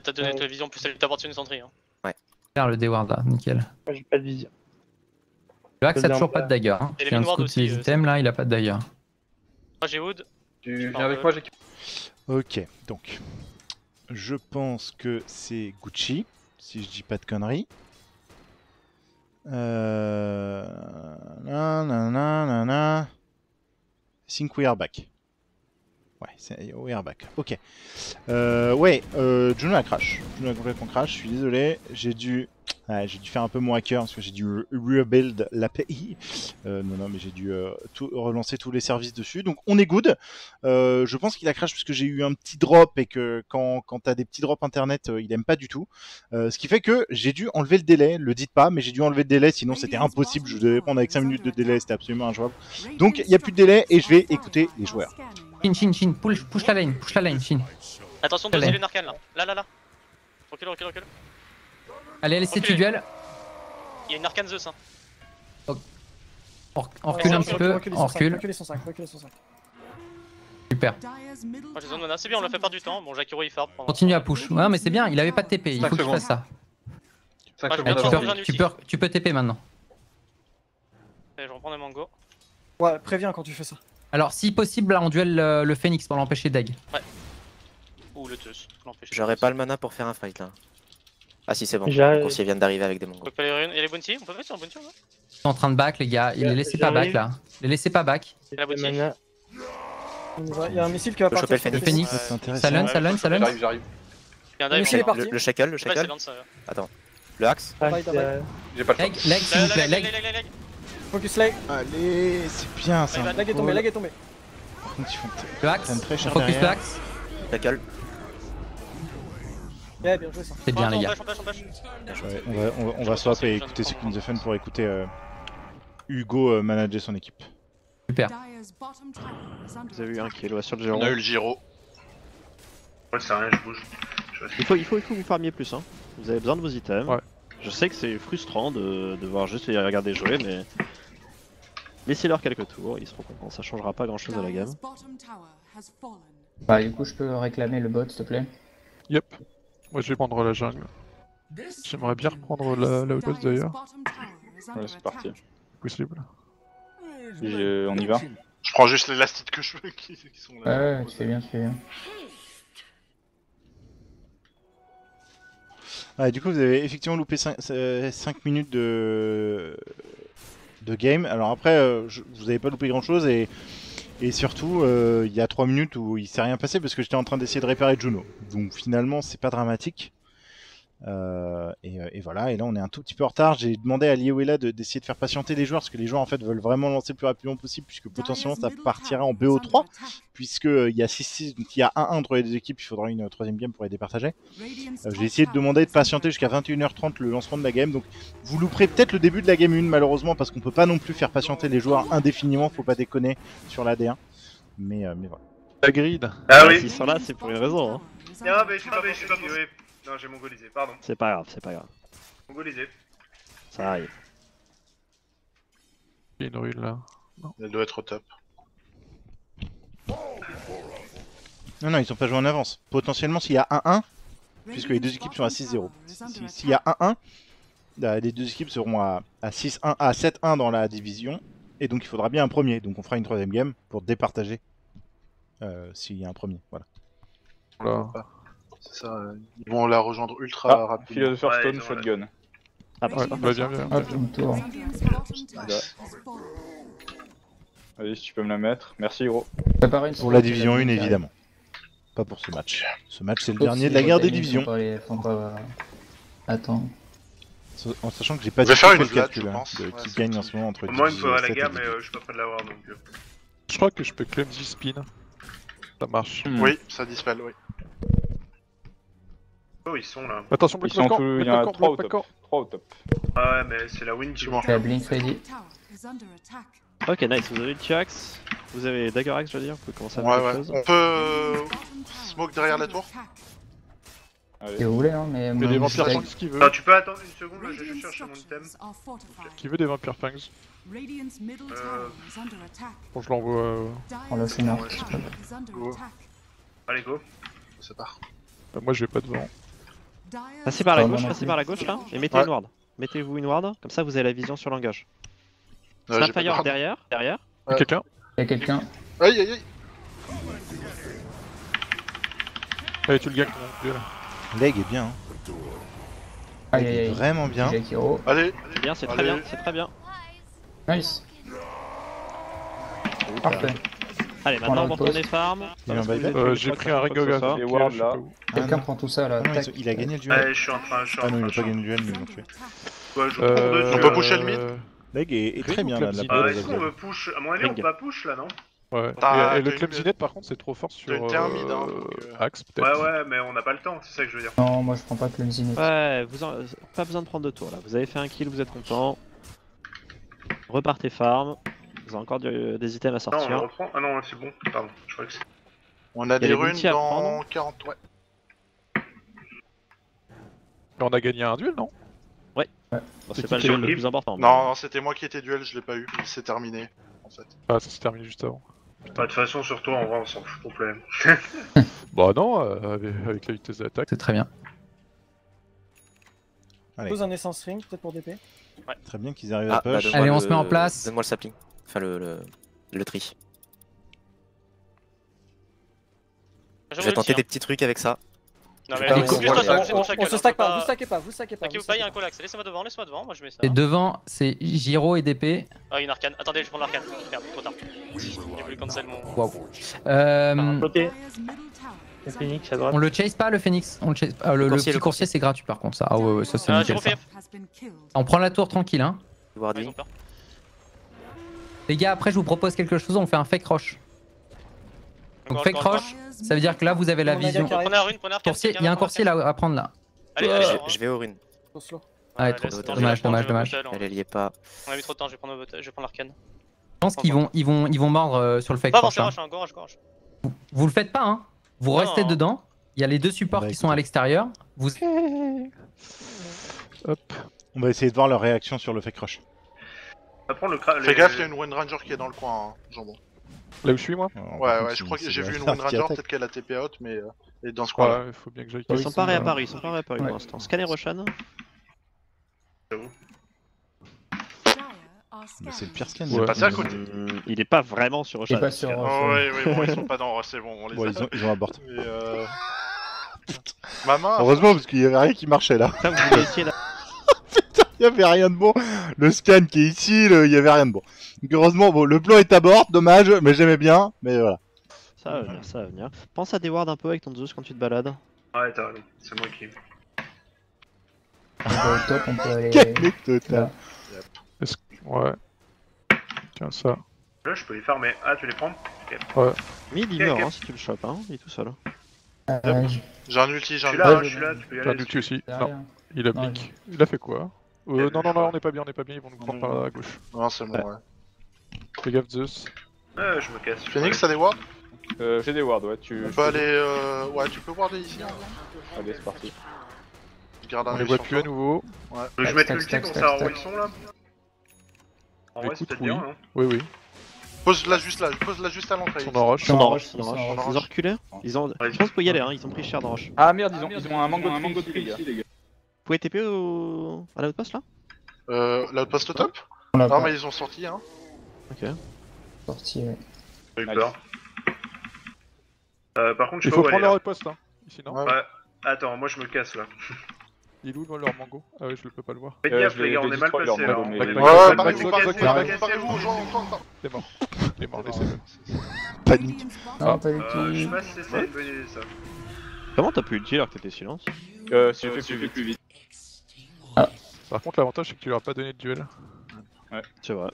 t'as donné ta vision, plus elle t'appartient une centrie. Hein. Ouais. Le D-Ward là, nickel. Moi j'ai pas de vision. Le Axe a toujours pas de dagger. Hein. J'ai un scoop aussi, les items là, il a pas de dagger. Moi j'ai Wood. Tu viens avec moi, j'ai. Ok, donc. Je pense que c'est Gucci, si je dis pas de conneries. Nanana. Think we are back. Ouais, c'est Airbag. Ok. Ouais, Juno a crash. Juno a complètement crash, je suis désolé. J'ai dû faire un peu mon hacker parce que j'ai dû rebuild l'API. Non, mais j'ai dû tout relancer tous les services dessus. Donc on est good. Je pense qu'il a crash parce que j'ai eu un petit drop et que quand t'as des petits drops internet, il aime pas du tout. Ce qui fait que j'ai dû enlever le délai. Le dites pas, mais j'ai dû enlever le délai. Sinon c'était impossible. Je devais prendre avec 5 minutes de délai. C'était absolument injouable. Donc il n'y a plus de délai et je vais écouter les joueurs. Chin, push la lane, Chin. Attention, deux îles arcane là, là. Recule. Allez, laissez tu duel. Il y a une arcane Zeus, hein. On recule un petit peu, on recule. Recule 105. Super. C'est bien, on l'a fait perdre du temps. Bon, Jakiro il farm. Continue à push. Ouais, mais c'est bien, il avait pas de TP, il faut que tu fasses ça. Tu peux TP maintenant. Allez, je reprends des mango. Ouais, préviens quand tu fais ça. Alors, si possible, là on duel le Phoenix pour l'empêcher d'ag. Ouais. Ou le Zeus. J'aurais pas le mana pour faire un fight là. Ah, si, c'est bon. Le coursier vient d'arriver avec des mongos. Et les bounty, on peut pas sur un bounty ou pas? Ils sont en train de back, les gars. Les laissez pas back là. Les laissez pas back. Il y a un missile qui va partir. Le Phoenix. Ça lance. J'arrive. Le shackle, Attends. Le axe. J'ai pas le temps. Leg, s'il vous plaît. Leg. Focus leg. Allez, c'est bien ça. Lag est tombé. Le axe, focus le axe. La cale. Ouais, bien joué ça. C'est bien les gars. On va swap et écouter ce King the Fun pour écouter Hugo manager son équipe. Super. Vous avez eu un qui est loin sur le Giro. On a eu le Giro. Ouais, c'est rien, je bouge. Il faut que vous farmiez plus, hein. Vous avez besoin de vos items. Ouais. Je sais que c'est frustrant de devoir juste les regarder jouer, mais laissez-leur quelques tours, ils seront contents, ça changera pas grand chose à la gamme. Bah du coup je peux réclamer le bot s'il te plaît. Yep, moi je vais prendre la jungle. J'aimerais bien reprendre la bot d'ailleurs. Ouais, c'est parti. Possible. On y va. Je prends juste les lastites que je veux qui sont là. Ouais, tu fais bien. Ah, du coup, vous avez effectivement loupé 5 minutes de game. Alors après, vous n'avez pas loupé grand chose et surtout, il y a 3 minutes où il s'est rien passé parce que j'étais en train d'essayer de réparer Juno. Donc finalement, c'est pas dramatique. Et voilà, et là on est un tout petit peu en retard. J'ai demandé à Liewella d'essayer de faire patienter les joueurs parce que les joueurs en fait veulent vraiment lancer le plus rapidement possible puisque potentiellement ça partira en BO3 puisque il y a 6-6, donc il y a 1-1 entre les deux équipes, il faudra une troisième game pour les départager. J'ai essayé de demander de patienter jusqu'à 21h30 le lancement de la game, donc vous louperez peut-être le début de la game 1 malheureusement parce qu'on peut pas non plus faire patienter les joueurs indéfiniment, faut pas déconner sur la D1, mais voilà. La grid, ah oui. S'ils sont là c'est pour une raison hein. Ah mais je suis pas non, j'ai mongolisé, pardon. C'est pas grave. Mongolisé. Ça arrive. Il y a une rune là. Non. Elle doit être au top. Non, ils sont pas joués en avance. Potentiellement, s'il y a 1-1, puisque les deux équipes sont à 6-0. S'il y a 1-1, les deux équipes seront à 6-1, à 7-1 dans la division. Et donc, il faudra bien un premier. Donc, on fera une troisième game pour départager s'il y a un premier. Voilà. Voilà. C'est ça, ils vont la rejoindre ultra rapidement. Philosopher Stone, ouais, shotgun. Après, bien. Allez, si tu peux me la mettre. Merci, Hiro. Pour la division 1, évidemment. Pas pour ce match. Ce match, c'est le dernier de la guerre des divisions. Attends. En sachant que j'ai pas de calcul qui gagne en ce moment entre. Moi, il me faudra la guerre, mais je suis pas prêt de l'avoir donc. Je crois que je peux claim spin. Ça marche. Oui, ça dispelle, oui. Oh, ils sont là. Attention, Black Black Black, il y en a 3 au top. Ah ouais, mais c'est la win qui manque. Ok, nice, vous avez le T-Axe, vous avez Dagger Axe, je veux dire, vous pouvez commencer à faire quelque chose. On peut smoke derrière la tour. Si vous voulez, hein, mais. Il y a des Vampire Fangs qui veut. Non, tu peux attendre une seconde, là, je cherche mon item. Qui veut des Vampire Fangs? Bon, je l'envoie. On l'a fait là. Allez, go. Ça part. Bah, moi, je vais pas devant. Passez par la gauche, passez par la gauche là, et mettez une ward. Mettez-vous une ward, comme ça vous avez la vision sur l'engage. Snapfire derrière, derrière. Y'a quelqu'un. Y'a quelqu'un. Aïe aïe aïe. Allez, tu le gagnes. Leg est bien. Hein. Aïe, aïe, aïe. Vraiment bien. Allez, c'est bien, c'est très bien, c'est très bien. Nice. Parfait. Allez, maintenant on va retourner farm. J'ai pris un Rengogan. Quelqu'un prend tout ça là. Il a gagné le duel. Je suis en train de Ah non, il a pas gagné le duel, mais ils l'ont tué. On peut pusher le mid. Leg est très bien là. Est-ce qu'on veut push? À mon avis, on peut pas push là, non? Ouais. Et le Clumsinet par contre, c'est trop fort sur Axe peut-être. Ouais, ouais, mais on n'a pas le temps, c'est ça que je veux dire. Non, moi je prends pas Clumsinet. Ouais, pas besoin de prendre de tour là. Vous avez fait un kill, vous êtes content. Repartez farm. Vous avez encore des items à sortir. Non, on reprend. Ah non, c'est bon. Pardon, je crois que c'est. On a des runes dans 40. Ouais. Mais on a gagné un duel, non? Ouais. Ouais. Bon, c'est pas le duel le plus important. Non, non, c'était moi qui étais duel, je l'ai pas eu. C'est terminé, en fait. Ah, ça s'est terminé juste avant. Bah, de toute façon, sur toi, en vrai, on s'en fout complètement. Bah, non, avec la vitesse d'attaque. C'est très bien. Allez. Pose un essence ring, peut-être pour DP. Ouais. Très bien qu'ils arrivent à push. Allez, on se met en place. Donne-moi le sapling. Enfin, le tri. Je vais tenter des petits trucs avec ça. Non, mais on se stack pas, vous stackez pas, vous stackez pas. Stackez ou pas, il y a un collax. Laissez-moi devant, moi je mets ça. Et devant, c'est XIRO et DP. Ah, une arcane. Attendez, je prends l'arcane. Merde, trop tard. J'ai voulu cancel mon. Le phoenix à droite. On le chase pas, le phoenix. On le chase pas. Le petit coursier, c'est gratuit par contre, ça. Ah ouais, ça c'est nickel. On prend la tour tranquille, hein. Les gars, après je vous propose quelque chose, on fait un fake rush. Donc fake rush, ça veut dire que là vous avez la vision. Il y a un coursier là à prendre là. Allez, je vais aux runes. Ah, trop dommage, dommage, dommage. Elle liait pas. On a mis trop de temps, je vais prendre l'arcane. Je pense qu'ils vont mordre sur le fake rush. Vous le faites pas, hein. Vous restez dedans. Il y a les deux supports qui sont à l'extérieur. Vous. Hop. On va essayer de voir leur réaction sur le fake rush. Fais gaffe, il y a une Wind Ranger qui est dans le coin, hein, jambon. Là où je suis, moi? Ouais, ouais, je crois que j'ai vu une Wind Ranger, peut-être qu'elle a TP out, mais elle est dans ce coin là. Ouais, il faut bien que j'aille. Ils sont pas réapparus, ils sont pas réapparus pour l'instant. Scanner Roshan. C'est le pire scan, il est passé à côté. Il est pas vraiment sur Roshan. Oh, ouais, ouais, bon, ils sont pas dans, c'est bon, on les a. Ils ont abordé. Heureusement, parce qu'il y avait rien qui marchait là. Il y avait rien de bon, le scan qui est ici, il y avait rien de bon. Donc heureusement, bon, le plan est à bord, dommage, mais j'aimais bien, mais voilà. Ça va venir, ça va venir. Pense à des wards un peu avec ton Zeus quand tu te balades. Ouais, t'as raison, c'est moi qui... On peut aller top, on peut aller... Quel mec total. Ouais. Tiens ça. Là, je peux les farmer. Ah, tu les prends? Ouais. Mid, il meurt, hein, si tu le chopes, hein, il est tout seul. J'ai un ulti, j'ai un ulti. Je suis là, tu peux y aller. J'ai un ulti aussi, non. Il a blink. Il a fait quoi? Non, non, non, on est pas bien, on est pas bien, ils vont nous prendre par la gauche. Non, c'est bon, ouais. Fais gaffe, Zeus. Je me casse. Phoenix, t'as des wards? J'ai des wards, ouais. On peut aller. Ouais, tu peux warder ici. Allez, c'est parti. On les voit plus à nouveau. Ouais. Je mets l'ulti pour ça envoie le son là. En vrai, c'était bien, non? Oui, oui. Pose-la juste là, pose-la juste à l'entrée. Ils sont en roche, ils sont en roche, ils sont en roche. Ils ont reculé. Je pense qu'il faut y aller, hein, ils ont pris cher dans roche. Ah merde, ils ont un mango de prix, les gars. Vous pouvez TP à l'outpost là? L'outpost au top? Non mais ils ont sorti, hein. Ok. Sorti, ouais. J'ai eu peur. Par contre, je peux pas où aller. Il faut prendre l'outpost, hein. Ici, non? Ouais. Attends, moi je me casse là. Il est où leur mango? Ah ouais, je peux pas le voir. Faites gaffe les gars, on est mal placés là. Ouais, parlez-vous aux gens, c'est mort. Il est mort, laissez-le. Panique. Non, pas du tout. Je sais pas si c'est ça, ça. Comment t'as pu ulti alors que t'étais silence? Si j'ai fait plus vite. Ah. Par contre, l'avantage c'est que tu leur as pas donné de duel. Ouais, c'est vrai.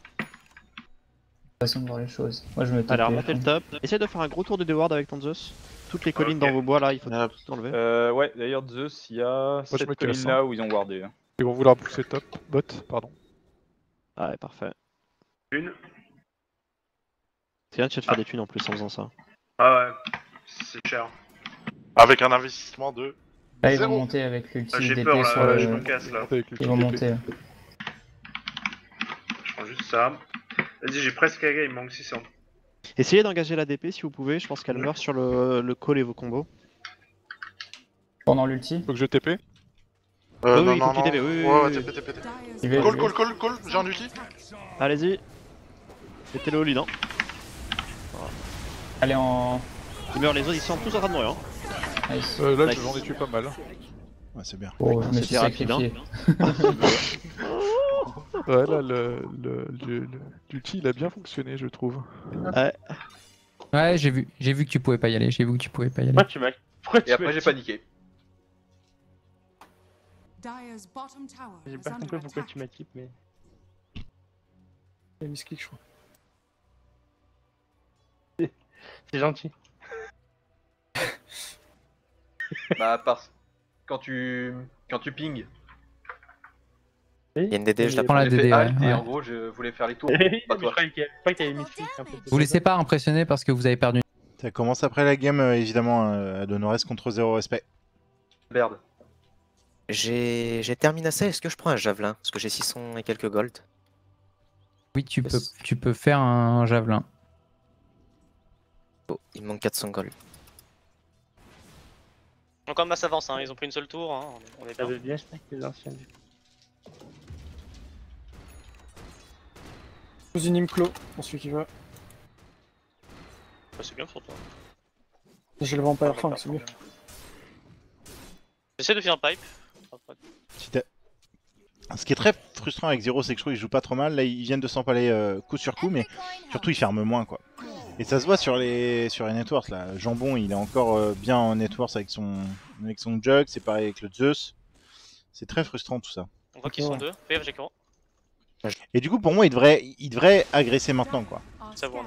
Façon de voir les choses. Moi je me tape. Alors, remontez le top. Essaye de faire un gros tour de Deward avec ton Zeus. toutes les collines dans vos bois là, il faut tout enlever. Ouais, d'ailleurs Zeus, il y a cette colline là où ils ont wardé. Ils vont vouloir pousser top, bot, pardon. Ah ouais, parfait. Une. C'est bien de faire des thunes en plus en faisant ça. Ah ouais, c'est cher. Avec un investissement de... Là ils vont monter avec l'ultime d'épée sur le... Ils vont monter. Je prends juste ça. Vas-y, j'ai presque gagné, il me manque 600. Essayez d'engager la DP si vous pouvez, je pense qu'elle meurt sur le call et vos combos. Pendant l'ulti. Faut que je TP. Oui, non, il faut qu'il TP, oui. Call, j'ai un ulti. Allez-y. Mettez-le au lead, hein. Voilà. Allez en... Il meurt, les autres ils sont tous en train de mourir, hein. Nice. Là j'en ai tué pas mal. Ouais, c'est bien. Oh, ouais, c'était rapide, hein. Ouais, là, l'ulti il a bien fonctionné, je trouve. Ouais. Ouais, j'ai vu que tu pouvais pas y aller, Moi, tu m'as... Et après, j'ai paniqué. J'ai pas compris pourquoi tu m'as kippé, mais... J'ai mis ce kick, je crois. C'est gentil. Bah, parce... Quand tu ping... Il y a une DD, je la prends la DD. Et en gros, je voulais faire les tours. Pas toi. Vous laissez pas impressionner parce que vous avez perdu. Ça commence après la game, évidemment, à Donorès contre 0 respect. Merde. J'ai terminé ça. Est-ce que je prends un javelin? Parce que j'ai 600 et quelques gold. Oui, tu peux faire un javelin. Oh, il me manque 400 gold. Donc, en masse avance, hein. Ils ont pris une seule tour. Hein. On est bien, je pense que les anciens. Sous une imclo pour celui qui veut. Bah, c'est bien pour toi. Je le vends pas à la fin, c'est mieux. J'essaie de faire un pipe. Ce qui est très frustrant avec XIRO, c'est que je trouve qu'ils jouent pas trop mal. Là, ils viennent de s'empaler coup sur coup, mais surtout ils ferment moins quoi. Et ça se voit sur les networks là. Jambon, il est encore bien en networks avec son jug, c'est pareil avec le Zeus. C'est très frustrant tout ça. On voit qu'ils sont deux. PF, j'ai courant. Et du coup, pour moi, il devrait agresser maintenant, quoi. Ça vaut.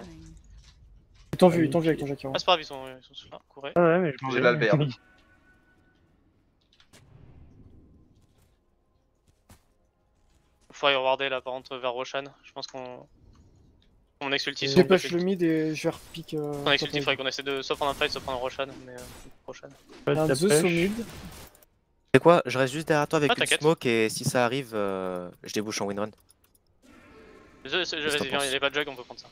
Ils t'ont vu avec ton jack. Passe par, ils sont sous là, courez. Ah ouais, mais j'ai l'Albert. Faut aller rewarder là, par contre, vers Roshan. Je pense qu'on... On exulti. Je dépêche le mid et je vais repique. On exulti, il faudrait qu'on essaie de soit prendre un fight, soit prendre Roshan. Mais Roshan. Un Zeus au mid. C'est quoi? Je reste juste derrière toi avec une smoke et si ça arrive, je débouche en winrun. Il est pas de jug, on peut prendre ça.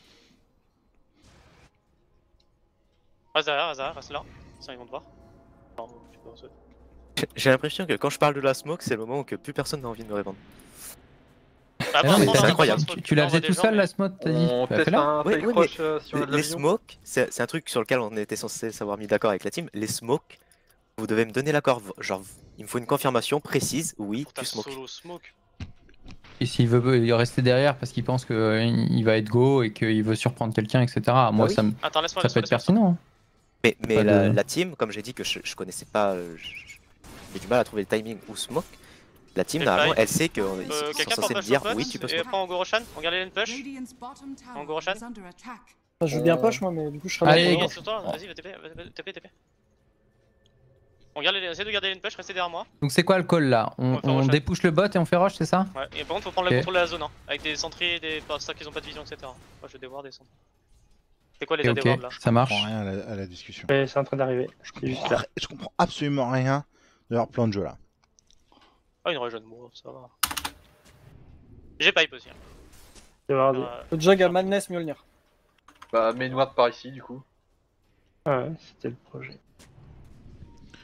Reste derrière, reste là. Sinon ils vont te voir. J'ai l'impression que quand je parle de la smoke, c'est le moment où que plus personne n'a envie de me répondre. Ah non, mais c'est incroyable. Tu l'as fait tout seul la smoke, t'as dit? On teste un taille croche sur le... Les smokes, c'est un truc sur lequel on était censé s'avoir mis d'accord avec la team. Les smokes, vous devez me donner l'accord. Genre, il me faut une confirmation précise. Oui, tu smoke. Et s'il veut rester derrière parce qu'il pense qu'il va être go et qu'il veut surprendre quelqu'un, etc. Moi, ça peut être pertinent. Mais la team, comme j'ai dit que je connaissais pas, j'ai du mal à trouver le timing ou smoke. La team, normalement, elle sait qu'ils sont censés dire oui, tu peux smoke. Et après, on go Roshan, on garde les push. On go Roshan. Je veux bien push, moi, mais du coup, je serai allez, sur toi, vas-y, TP. Essayez de garder une push, restez derrière moi. Donc c'est quoi le call là? On dépouche le bot et on fait rush, c'est ça? Ouais, et par contre faut prendre le contrôle de la zone, hein, avec des sentries, des... Enfin, ça qu'ils ont pas de vision, etc. Moi je dévoire des sentries. C'est quoi les ADW là? Ça marche. Je comprends rien à la discussion. Ouais, c'est en train d'arriver. Je comprends absolument rien de leur plan de jeu là. Ah, une rejoint de moi, ça va. J'ai pipe aussi. Le jug à Madness Mjolnir. Bah, Mainward par ici du coup. Ouais, c'était le projet.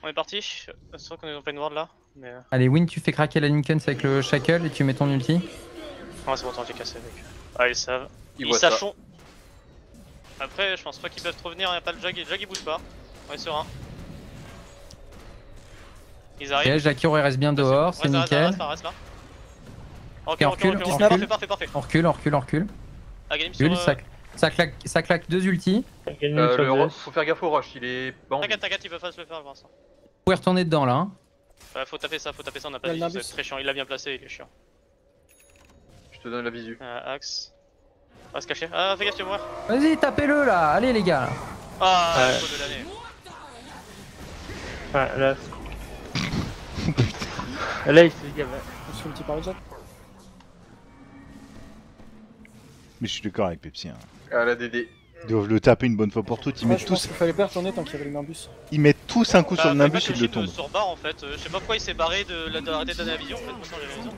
On est parti, c'est vrai qu'on est en plein ward là. Mais... Allez, Win, tu fais craquer la Lincoln avec le Shackle et tu mets ton ulti. Ouais, c'est bon, j'ai cassé avec. Ah, ils savent. Ils sachent. Après, je pense pas qu'ils peuvent trop venir, y'a pas le jug, et le jug il bouge pas. On est serein. Ils arrivent. Et Jakiro il reste bien dehors, c'est nickel. Reste là. On recule. Ça claque deux ultis. Faut faire gaffe au rush, il est... T'inquiète, il peut pas se le faire pour l'instant. Vous pouvez retourner dedans là. Ouais, faut taper ça, on a pas de visu, c'est très chiant, il l'a bien placé, il est chiant. Je te donne la visu. Axe. On va se cacher, fais gaffe tu vas mourir. Vas-y, tapez-le là, allez les gars. Ah, le coup de l'année. Ah là. Putain. Là il se gave. On se fait un petit parisien. Mais je suis d'accord avec Pepsi. Hein. Ah la DD. Ils doivent le taper une bonne fois pour toutes. Ils mettent tous. Il fallait perdre, j'en ai tant qu'il y avait le nimbus. Ils mettent tous un coup sur le nimbus et ils le tombent. En fait, je sais pas pourquoi il s'est barré de la dernière de la vision. En fait, moi j'avais raison.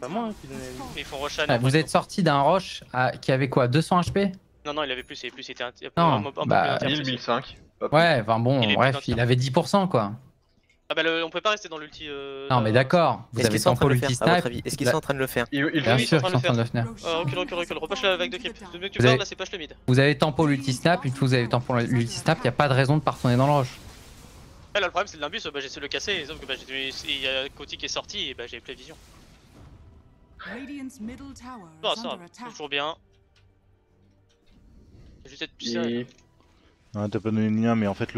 Pas moi qui donnait la vision. Ah, vous êtes sorti d'un roche qui avait quoi 200 HP? Non, non, il avait plus, il était un peu plus 1005. Ouais, enfin bon, bref, il avait 10% quoi. Ah bah on peut pas rester dans l'ulti. Non mais d'accord, vous avez tempo l'ulti snipe. Est-ce qu'ils sont en train de le faire? Bien sûr qu'ils sont en train de le faire. Recule, repêche la vague de creep. Le mieux que tu parles là c'est pêche le mid. Vous avez tempo l'ulti snap, une fois vous avez tempo l'ulti snap, y'a pas de raison de pas retourner dans le rush. Là le problème c'est le nimbus, bah j'ai essayé de le casser, sauf que bah il y a Coty qui est sorti et bah j'ai play vision. Bon ça va, toujours bien. Juste être plus sérieux. Non, t'as pas donné le lien, mais en fait,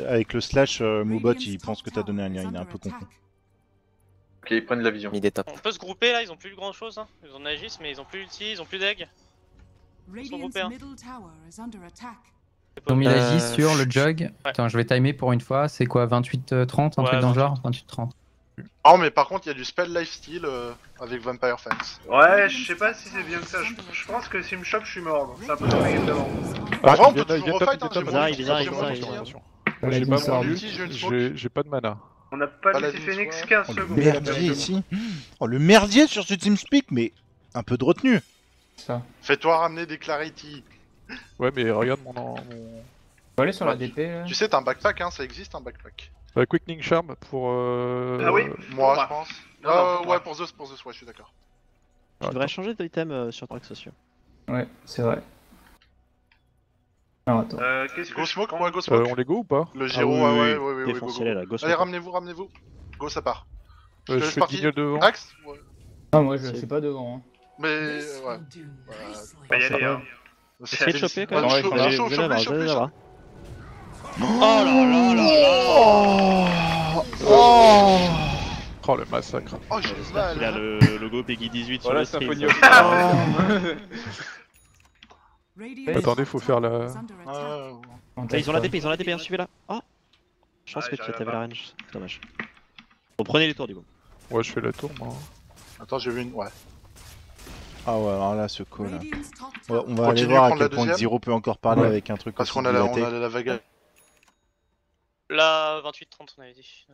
avec le slash, Mobot il pense que t'as donné un lien, il est un peu con. Ok, ils prennent la vision. Il est top. On peut se grouper là, ils ont plus grand chose, hein. Ils en agissent, mais ils ont plus ulti, ils ont plus d'egg. Ils sont groupés, hein. Donc il agit sur le jog. Ouais. Attends, je vais timer pour une fois, c'est quoi 28-30, un truc dans le genre 28-30. Oh, mais par contre, il y a du spell lifesteal avec Vampire Fence. Ouais, je sais pas si c'est bien que ça. Je pense que si me chope, je suis mort. Donc c'est un peu trop évidemment. En vrai, on peut toujours refight. J'ai pas de mana. On a pas laissé Phoenix qu'un second. Merdier ici. Oh, le merdier sur ce TeamSpeak, mais un peu de retenue. Fais-toi ramener des Clarity. Ouais, mais regarde mon. On va aller sur la DP. Tu sais, t'as un backpack, hein, ça existe un backpack. Quickening Charm pour Ah oui, moi je pense. Ouais, pour Zeus, ouais, je suis d'accord. Tu devrais changer d'item sur Track Social. Ouais, c'est vrai. Alors attends. Go Smoke, moi Go Smoke. On les go ou pas? Le Giro, ouais. Défoncez-les là, Go Smoke. Allez, ramenez-vous. Go, ça part. Je fais guignol devant. Axe? Non, moi je suis pas devant. Mais ouais. Bah y'a des. Essayez de choper quand même. Chaud. Oh le massacre. Oh j'ai mal. Il a le logo Peggy 18 sur le stream. Attendez, faut faire la... Ils ont la DP, suivez là. Oh, je pense que tu avais la range, dommage. Bon, prenez les tours du coup. Ouais, je fais la tour moi. Attends, j'ai vu une... ouais. Ah ouais, alors là ce call là. Ouais, on va aller voir à quel point XIRO peut encore parler avec un truc comme ça. Parce qu'on a la vague. La 28-30 on avait dit.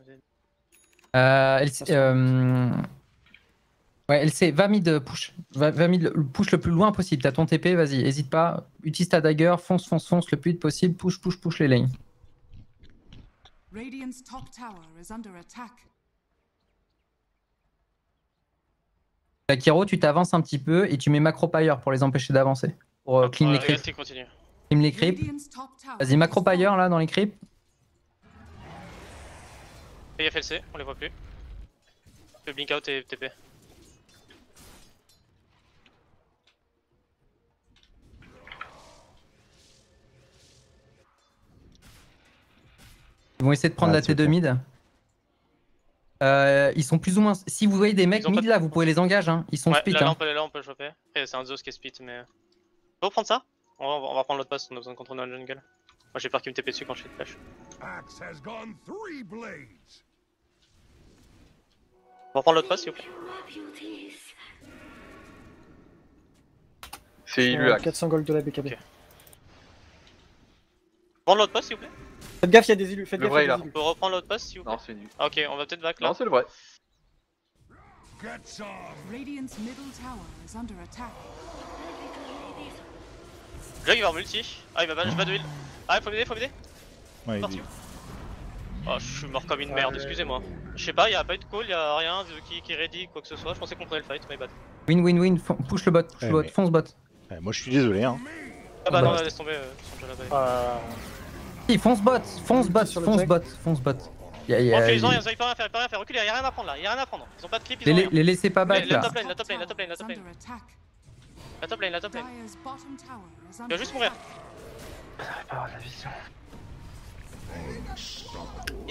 Ouais, LC, va mid push. Va mid push le plus loin possible. T'as ton TP, vas-y, hésite pas. Utilise ta dagger, fonce le plus vite possible. Push les lanes. Radiant's top tower is under attack. Kiro, tu t'avances un petit peu et tu mets macro pyre pour les empêcher d'avancer. Pour clean les creeps. Clean les creeps. Vas-y, macro pyre là dans les creeps. Et FLC, on les voit plus. Le blink out et TP. Ils vont essayer de prendre la T2 mid. Ils sont plus ou moins. Si vous voyez des mecs mid là, vous pouvez les engager. Hein. Ils sont split. Là, on peut le choper. Après, c'est un Zeus qui est split, mais. On peut reprendre ça? On va prendre l'autre passe, on a besoin de contrôler la jungle. Moi j'ai peur qu'il me TP dessus quand je fais de flash. On va prendre l'autre passe s'il vous plaît. C'est lui là. 400 gold de la BKB. Okay. Prendre l'autre passe s'il vous plaît. Faites gaffe, il y a des élus. Faites gaffe, on peut reprendre l'autre passe s'il vous plaît. Non, c'est nul. Ah, ok, on va peut-être back là. Non, c'est le vrai. Là il va en multi. Ah, il va je bats de heal. Ah, faut m'aider. Ouais, parti. Oh, je suis mort comme une merde, excusez-moi. Je sais pas, y'a pas eu de call, y'a rien qui est ready, quoi que ce soit. Je pensais qu'on prenait le fight, mais bad. Win, push le bot, fonce bot. Moi je suis désolé, hein. Ah bah non, laisse tomber, ils sont déjà là-bas. Si, fonce bot. Ils ont rien à faire, reculez, y'a rien à prendre là, y'a rien à prendre. Ils ont pas de clip, ils ont rien. Les laissez pas back là. La top lane. Il va juste mourir.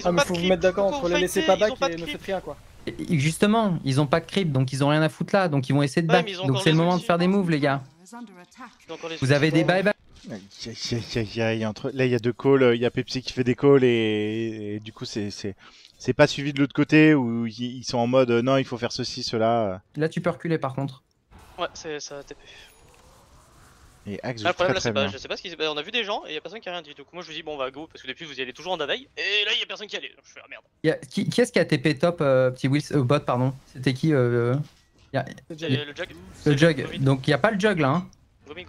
Ah mais faut vous mettre d'accord entre les laisser pas back et ne faites rien quoi. Et justement, ils ont pas de creep donc ils ont rien à foutre là, donc ils vont essayer de back. Donc c'est le moment de faire des moves les gars. Vous avez des buybacks Entre... Là, il y a deux calls, il y a Pepsi qui fait des calls et du coup, c'est pas suivi de l'autre côté où ils sont en mode non, il faut faire ceci, cela. Là, tu peux reculer par contre. Ouais, ça a TP. Et Axe, je sais pas ce qui s'est passé. On a vu des gens et il y a personne qui a rien dit. Donc, moi, je vous dis, bon, on va go parce que depuis, vous y allez toujours en aveille. Et là, il y a personne qui allait. Donc, je fais la merde. Qui est-ce qui a TP top, petit Wills, bot, pardon? C'était qui Le Jug. Le Jug. Donc, il n'y a pas le Jug là. Hein. Gomin.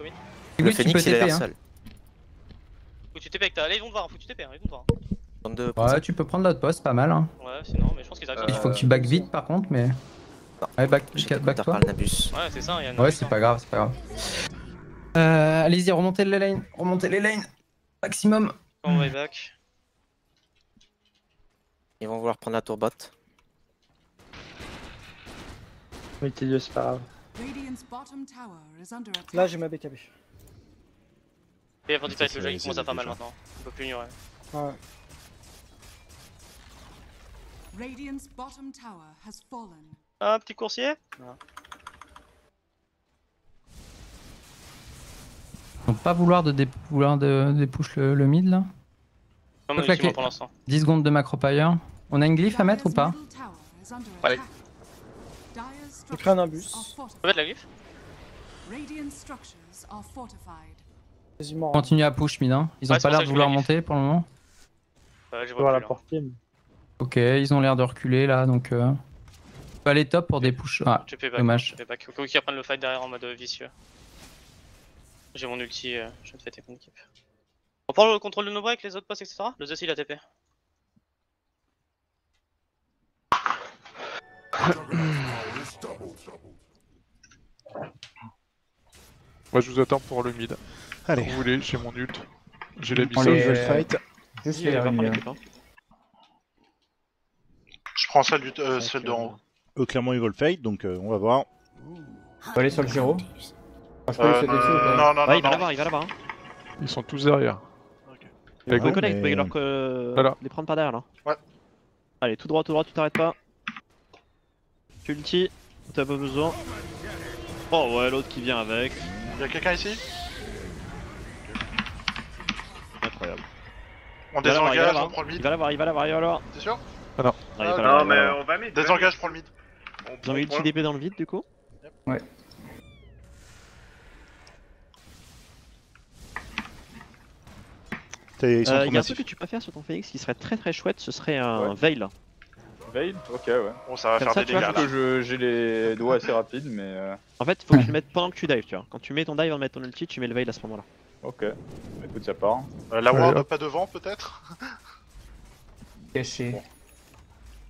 Le Phoenix, il a l'air sale. Faut que tu TP avec ta... Allez, ils vont te voir, faut que tu TP, ils vont te voir. 32%. Ouais, tu peux prendre l'outpost, pas mal. Hein. Ouais, sinon, mais je pense qu'ils arrivent. Il faut que tu back vite par contre, mais. Non. Ouais, back toi. Ouais, c'est ça, il y a un. Ouais, c'est pas grave, c'est pas grave. Allez-y, remontez les lanes, maximum. On va back. Ils vont vouloir prendre la tour bot. Oui, t'es deux, c'est pas grave. Là, j'ai ma BKB. Et avant du test, le jeu il commence à faire mal maintenant. On peut plus ignorer. Ouais. Ah, un petit coursier. Ouais. Ils vont pas vouloir de push le mid là. Non, mais il pour l'instant. 10 secondes de macropire. On a une glyphe à mettre ou pas? Allez. Je crée un bus. On peut mettre la glyphe. On continue à push mid, hein. Ils ont pas l'air de vouloir monter pour le moment. Je vois la porte. Ok, ils ont l'air de reculer là, donc on peut aller top pour des push. Ah, dommage. Faut qu'ils reprennent le fight derrière en mode vicieux. J'ai mon ulti, je vais te fêter mon équipe. On prend le contrôle de nos breaks, les autres passes, etc. Le Zeus il a TP. Moi je vous attends pour le mid. Allez. Vous voulez, j'ai mon ult. J'ai la bison, je vais le fight. Je prends celle de en haut. Eux clairement ils veulent fight, donc on va voir. On va aller sur le XIRO. Non, il va là-bas, il va là-bas. Ils sont tous derrière. Okay. Ils vont déconner, mais... alors que... Voilà. Les prendre par derrière là. Ouais. Allez, tout droit, tu t'arrêtes pas. Tu ulti, t'as pas besoin. Oh ouais, l'autre qui vient avec. Y'a quelqu'un ici? Incroyable. On désengage, on prend le mid. Il va l'avoir, il va l'avoir, il va l'avoir. T'es sûr? Ah non. Non mais on va mid. Désengage, prends le mid. Ils ont mis le petit DP dans le vide du coup? Ouais. Il y a un truc que tu peux faire sur ton Phoenix qui serait très très chouette, ce serait un Veil. Veil? Ok, ouais. Bon, ça va faire des dégâts là. Que j'ai les doigts assez rapides, mais... En fait, faut que tu le mettes pendant que tu dives, tu vois. Quand tu mets ton dive avant de mettre ton ulti, tu mets le Veil à ce moment-là. Ok. Écoute, ça part. La ward pas devant, peut-être? Caché.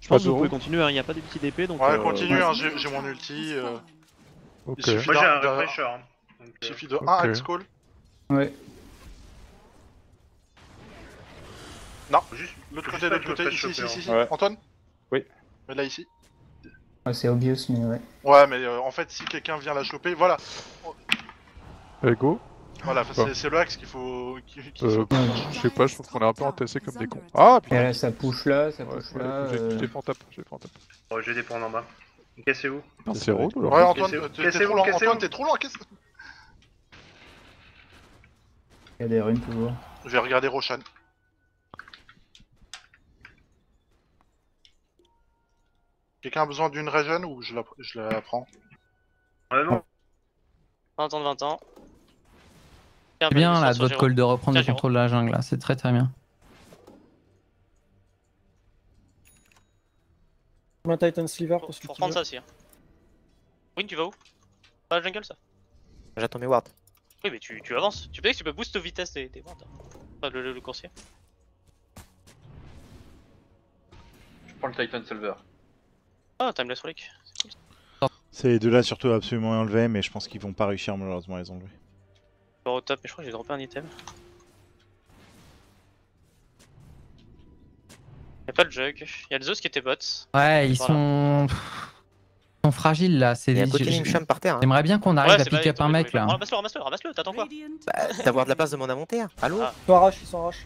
Je pense que vous pouvez continuer, il n'y a pas de petit DP, donc... Ouais, continue, j'ai mon ulti. Moi j'ai un refresher. Il suffit de 1 axe call. Ouais. Non, juste l'autre côté, ici, ici. Ouais. Antoine? Oui. Mais là, ici. Ouais, c'est obvious, mais ouais. Ouais, mais en fait, si quelqu'un vient la choper, voilà. Allez, go. Voilà, c'est le axe qu'il faut. Je sais pas, je trouve qu'on est un peu entassé comme des cons. Ah, putain. Là, ça push là, ça push là. J'ai fait en tape, Oh, j'ai des points en bas. Cassez-vous. C'est relou, là. Ouais, Antoine, t'es trop loin, cassez-vous. Il y a des runes toujours. Je vais regarder Roshan. Quelqu'un a besoin d'une regen ou je la prends? Non. 20 ans de 20 ans. C'est bien là votre call de reprendre le contrôle de la jungle là, c'est très très bien. Un Titan Silver parce que. Faut reprendre ça aussi. Hein. Win, tu vas où? Pas la jungle ça? J'attends mes wards. Oui mais tu avances, tu peux dire que tu peux boost vitesse des wards. Enfin le coursier. Je prends le Titan Silver. Ah, Timeless Relic. Ces deux-là surtout absolument enlevés, mais je pense qu'ils vont pas réussir malheureusement à les enlever. Je vais au top, mais je crois que j'ai droppé un item. Y'a pas le Jug, y'a le Zeus qui était bot. Ouais, ils sont... Ils sont fragiles là, c'est des... J'aimerais bien qu'on arrive à pick up un mec là. Ramasse-le, t'attends quoi? T'as avoir de la place de mon inventaire, allô? Ils sont rush.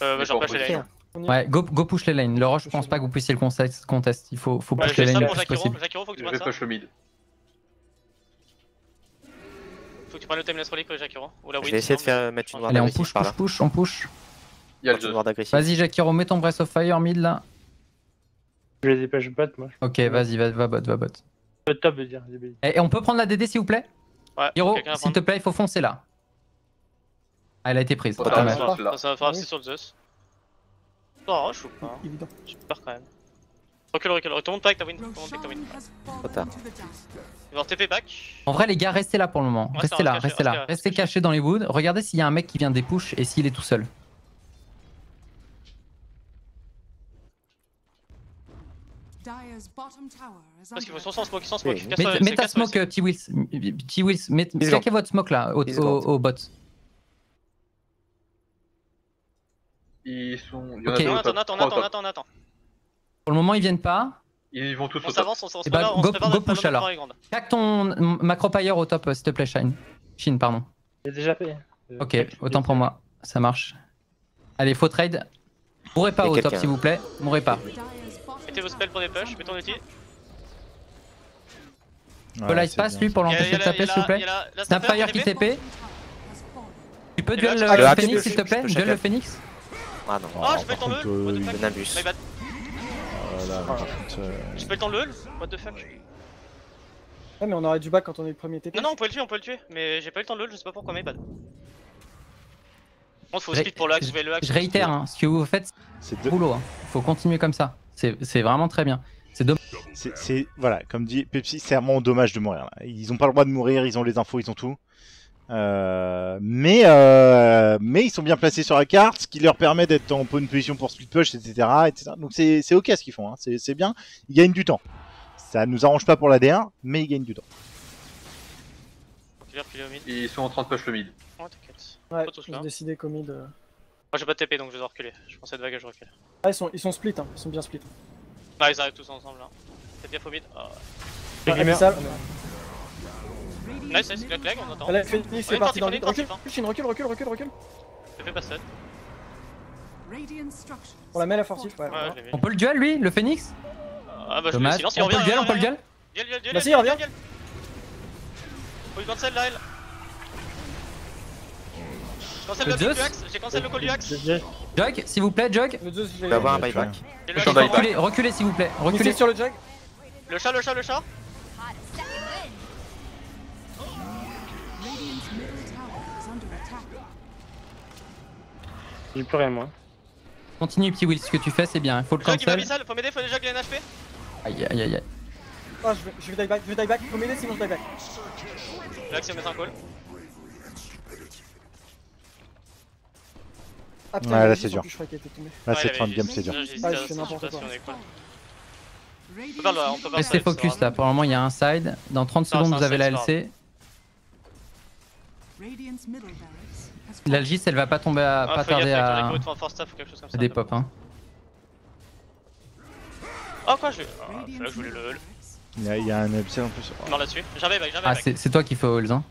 J'en pêche les lanes. Ouais, go push les lanes. Le rush, je pense pas que vous puissiez le contest. Il faut push les lanes le plus possible. Je vais push le mid. Faut que tu prennes le timeless relic, Jakiro. Je vais essayer de faire mettre une ward. Allez, on push, push, push, on push. Y'a le 2. Vas-y, Jakiro, mets ton Breath of Fire mid là. Je les dépêche bot moi. Ok, vas-y, va bot, va bot. Top de dire. Et on peut prendre la DD s'il vous plaît? Ouais. Hiro, s'il te plaît, il faut foncer là. Ah, elle a été prise. Ça va faire assez sur le Zeus. Oh, je suis pas. J'ai peur quand même. Recule, tout le monde avec ta win. Trop tard. Ils vont TP back. En vrai, les gars, restez là pour le moment. Restez là, restez là. Restez cachés dans les woods. Regardez s'il y a un mec qui vient des push et s'il est tout seul. Parce qu'il faut son smoke, sans smoke. Mets ta smoke, T-Wills. Claquez votre smoke là, au bot. Ils sont. Attends. Pour le moment, ils viennent pas. Ils vont tous au top. Go push alors. Claque ton macropire au top, s'il te plaît, Shine. Shin, pardon. J'ai déjà fait. Ok, autant pour moi. Ça marche. Allez, faux trade. Mourrez pas au top, s'il vous plaît. Mourrez pas. Mettez vos spells pour des push, mets ton outil. Voilà, il se passe lui pour l'empêcher de taper, s'il vous plaît. Snapfire qui TP. Tu peux duel le Phoenix, s'il te plaît. Duel le Phoenix. Ah non, oh, je peux le temps le what the fuck. Je peux le temps le what the fuck. Ah mais on aurait du back quand on est le premier TP. Non on peut le tuer, mais j'ai pas eu le temps de le je sais pas pourquoi my bad. Bon faut speed pour le axe, je réitère hein, ce que vous faites c'est de boulot hein. Faut continuer comme ça, c'est vraiment très bien. C'est dommage. Voilà, comme dit Pepsi, c'est vraiment dommage de mourir là. Ils ont pas le droit de mourir, ils ont les infos, ils ont tout. Mais ils sont bien placés sur la carte, ce qui leur permet d'être en bonne position pour split push, etc. Donc c'est ok ce qu'ils font, hein. C'est bien, ils gagnent du temps. Ça nous arrange pas pour la D1, mais ils gagnent du temps. Ils sont en train de push le mid. Oh, t'inquiète. Ouais, j'ai décidé qu'au mid... Moi j'ai pas de TP donc je dois reculer, je prends cette vague et je recule. Ah ils sont split, hein. Ils sont bien split. Bah ils arrivent tous ensemble, hein. Faites gaffe au mid. Oh. Nice, clac, clac, on entend. Allez, Phoenix, c'est parti, recule. Je fais pas ça. On la met à la fortif, ouais. On peut le duel lui, le Phoenix? Ah bah je le silence, il revient. On peut le duel. Bah si, il revient. Faut lui cancel là, elle. J'ai cancel le call du axe, Jog, s'il vous plaît, Jog. Je vais avoir un buyback. Reculez s'il vous plaît, reculez sur le Jog. Le chat. J'ai plus rien moi. Continue petit Will, ce que tu fais c'est bien, faut le cancel. Faut m'aider, faut déjà que j'ai un HP. Aïe. Oh je vais die back, faut m'aider sinon je die back. L'axe il va mettre un call. Ah putain, ouais, là c'est dur. Là c'est fin de game, c'est dur. Ah je fais n'importe quoi. Restez focus là, pour le moment il y a un side. Dans 30 secondes vous avez la LC. L'Algis elle va pas tomber à pas tarder à des pop hein. Oh quoi je vais là je voulais le. Il y a un upset en plus. Non là-dessus, j'avais back. Ah c'est toi qui fais Halls hein.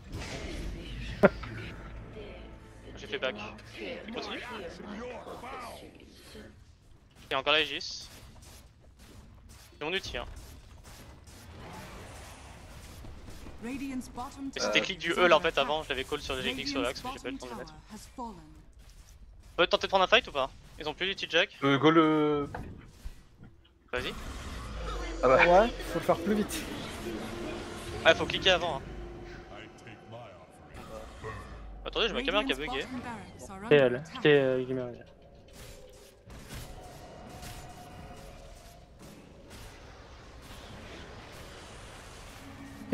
J'ai fait back. Continue. Et encore l'Algis. C'est mon outil hein. C'était clic du E là en fait avant, je l'avais call sur les clics sur l'axe mais j'ai pas eu le temps de le mettre. On peut tenter de prendre un fight ou pas? Ils ont plus l'outil Jack. Go le... Vas-y. Ah bah ouais, faut le faire plus vite. Ah faut cliquer avant hein. Attendez j'ai ma caméra qui a bugué. T'es gamer.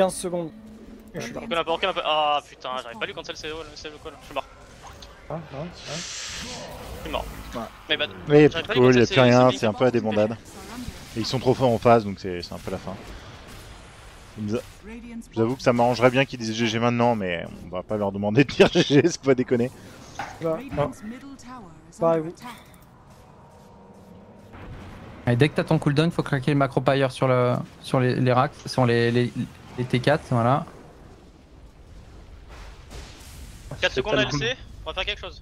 Secondes. Je suis mort. Ah putain, j'arrive pas à lui cancel le call. Je suis mort. Ouais. Je suis mort. Ouais. Mais bad. Oui, cool, y'a plus rien, c'est un peu la débandade. Et ils sont trop forts en face donc c'est un peu la fin. J'avoue que ça m'arrangerait bien qu'ils disent GG maintenant, mais on va pas leur demander de dire GG, c'est pas déconner. Et dès que t'as ton cooldown, faut craquer le macropire sur les racks, sur les T4, voilà. 4 secondes à LC, on va faire quelque chose.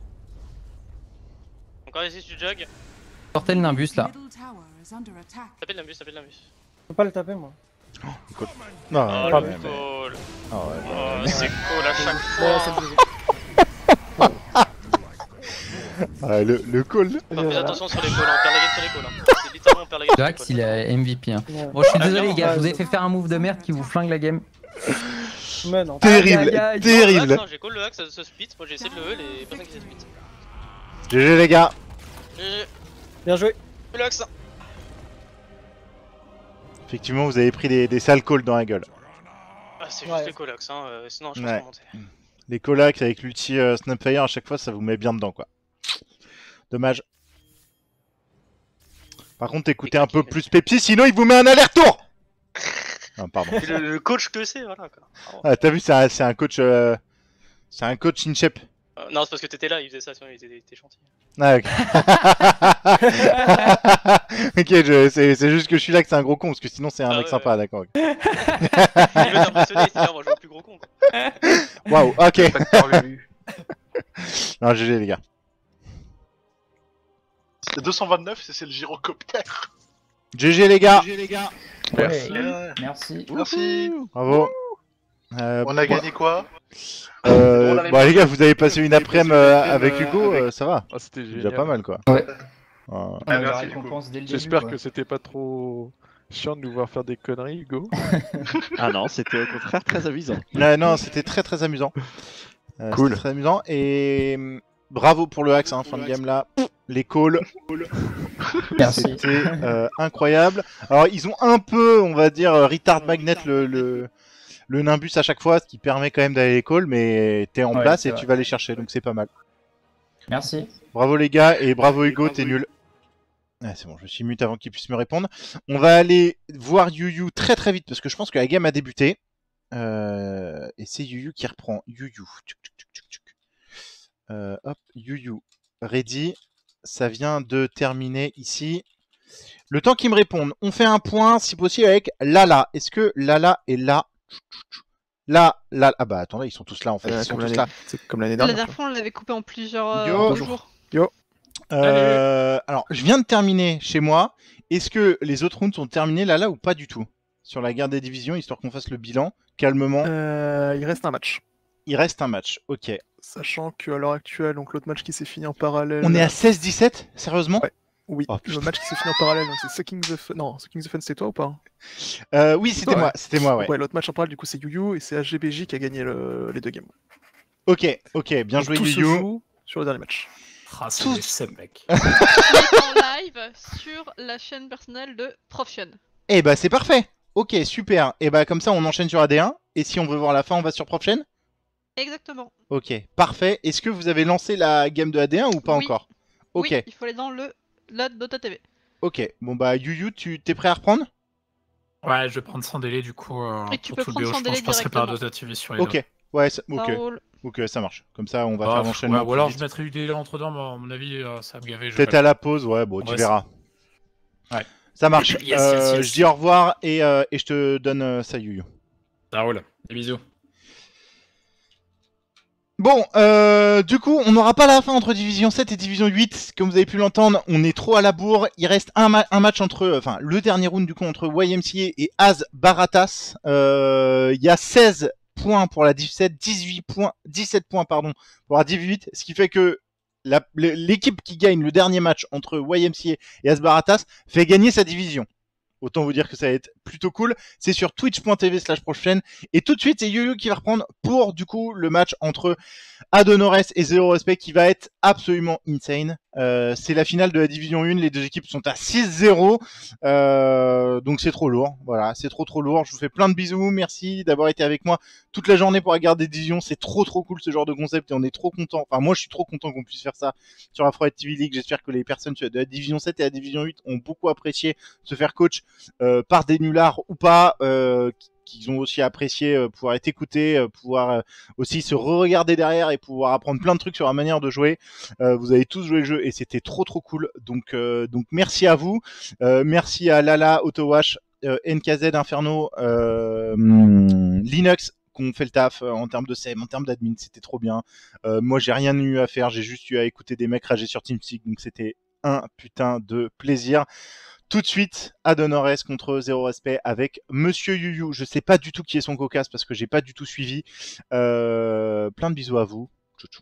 Encore ici du jog. Sortez le Nimbus là. Tapez le Nimbus. Je peux pas le taper moi. Oh, non, oh, pas le mais... call. Oh, ouais, oh c'est call à chaque fois. Ah, le call. Enfin, fais attention sur les calls, on perd la game sur les calls. Hein. C'est littéralement on perd la game. Jax, il est MVP. Hein. Ouais. Bon, je suis désolé, les gars, je vous ai fait faire un move de merde qui vous flingue la game. Mais non. Terrible, terrible. J'ai call le hack, ça se split. Moi j'ai essayé de le heal et personne qui s'est split. GG les gars. GG. Bien joué. Le hack ça. Effectivement, vous avez pris des sales calls dans la gueule. Ah, c'est juste les colax, hein. Sinon je peux pas monter. Les colax avec l'outil Snapfire à chaque fois, ça vous met bien dedans quoi. Dommage. Par contre, écoutez un peu plus Pepsi, sinon il vous met un aller-retour. Non, pardon. Le coach que c'est, voilà quoi. Oh. Ah, t'as vu, c'est un coach. C'est un coach in shape. Non, c'est parce que t'étais là, il faisait ça, sinon il était gentil. Ah, ok. Ok, c'est juste que je suis là que c'est un gros con, parce que sinon c'est un mec sympa, d'accord. Okay. Il veut t'impressionner, c'est là, moi je veux le plus gros con. Waouh, ok. Non, GG les gars. C'est 229, c'est le gyrocoptère. GG les gars. GG les gars. Merci. Merci. Merci. Bravo. On a gagné quoi? Bon les gars, vous avez passé une après-midi avec Hugo, ça va. Oh, c'était déjà pas mal quoi. Ouais. Merci Hugo. J'espère que c'était pas trop chiant de nous voir faire des conneries Hugo. Ah non, c'était au contraire très amusant. Non, c'était très amusant. Cool. Très amusant et bravo pour le axe, hein, fin de game là. Les calls, c'était incroyable. Alors ils ont un peu, on va dire, retard magnet le nimbus à chaque fois, ce qui permet quand même d'aller les calls, mais t'es en place et tu vas les chercher, donc c'est pas mal. Merci. Bravo les gars, et bravo Hugo, t'es nul. Ah, c'est bon, je suis mute avant qu'il puisse me répondre. On va aller voir Youyou très vite, parce que je pense que la game a débuté. Et c'est Youyou qui reprend. Youyou. Hop, Youyou. Ready. Ça vient de terminer ici. Le temps qu'ils me répondent, on fait un point si possible avec Lala. Est-ce que Lala est là? Là. Ah bah attendez, ils sont tous là en fait. Ils sont tous là. C'est comme l'année dernière. La dernière fois, on l'avait coupé en plusieurs jours. Yo. Alors, je viens de terminer chez moi. Est-ce que les autres rounds sont terminés Lala ou pas du tout? Sur la guerre des divisions, histoire qu'on fasse le bilan calmement. Il reste un match. Il reste un match, ok. Sachant qu'à l'heure actuelle, donc l'autre match qui s'est fini en parallèle... On est à 16-17? Sérieusement? Ouais. Oui, oh, le match qui s'est fini en parallèle, donc c'est Sucking the Fun... Non, Sucking the Fun, c'était toi ou pas? Oui, c'était moi, c'était moi, ouais. Ouais, l'autre match en parallèle, du coup, c'est Youyou et c'est HGBJ qui a gagné les deux games. Ok, bien joué Youyou. Sur le dernier match. Ah, c'est le seul mec. On est en live sur la chaîne personnelle de profchen. Eh bah, c'est parfait. Ok, super. Et bah, comme ça, on enchaîne sur AD1. Et si on veut voir la fin, on va sur profchen. Exactement. Ok, parfait. Est-ce que vous avez lancé la game de AD1 ou pas encore? Ok. Oui, il faut aller dans le LOD Dota TV. Ok, bon bah Youyou, tu t'es prêt à reprendre? Ouais, je vais prendre sans délai du coup. Et tu peux prendre sans délai je passerai par Dota TV sur les deux. Ouais, ça... Ok, ça marche. Comme ça, on va faire l'enchaînement. Ouais, ou alors je mettrai du délai entre deux, mais à mon avis, ça me gavait. Peut-être à la pause, ouais, bon, tu verras. Ouais. Ça marche. Yes. Je dis au revoir et je te donne ça, Youyou. Ça roule. Des bisous. Bon, du coup, on n'aura pas la fin entre Division 7 et Division 8. Comme vous avez pu l'entendre, on est trop à la bourre. Il reste un match entre... Enfin, le dernier round, du coup, entre YMCA et Az Baratas. Il y a 16 points pour la Div 7, 17 points pardon, pour la Div 8. Ce qui fait que l'équipe qui gagne le dernier match entre YMCA et Az Baratas fait gagner sa division. Autant vous dire que ça va être plutôt cool. C'est sur twitch.tv/profchen. Et tout de suite, c'est Youyou qui va reprendre pour, du coup, le match entre Adonores et Zero Respect qui va être absolument insane. C'est la finale de la Division 1. Les deux équipes sont à 6-0. Donc c'est trop lourd. Voilà, c'est trop lourd. Je vous fais plein de bisous. Merci d'avoir été avec moi toute la journée pour la garde des divisions. C'est trop cool ce genre de concept et on est trop content. Enfin, moi, je suis trop content qu'on puisse faire ça sur la FroggedTV League. J'espère que les personnes de la Division 7 et la Division 8 ont beaucoup apprécié se faire coach par des nullards ou pas, qu'ils ont aussi apprécié pouvoir être écoutés, pouvoir aussi se re-regarder derrière et pouvoir apprendre plein de trucs sur la manière de jouer. Vous avez tous joué le jeu et c'était trop cool. Donc merci à vous. Merci à Lala, AutoWash, NKZ, Inferno, Linux. On fait le taf en termes de CM, en termes d'admin, c'était trop bien. Moi, j'ai rien eu à faire, j'ai juste eu à écouter des mecs rager sur TeamSpeak, donc c'était un putain de plaisir. Tout de suite, Adonorès contre Zéro Respect avec Monsieur Youyou. Je sais pas du tout qui est son cocasse parce que j'ai pas du tout suivi. Plein de bisous à vous. Tchou tchou.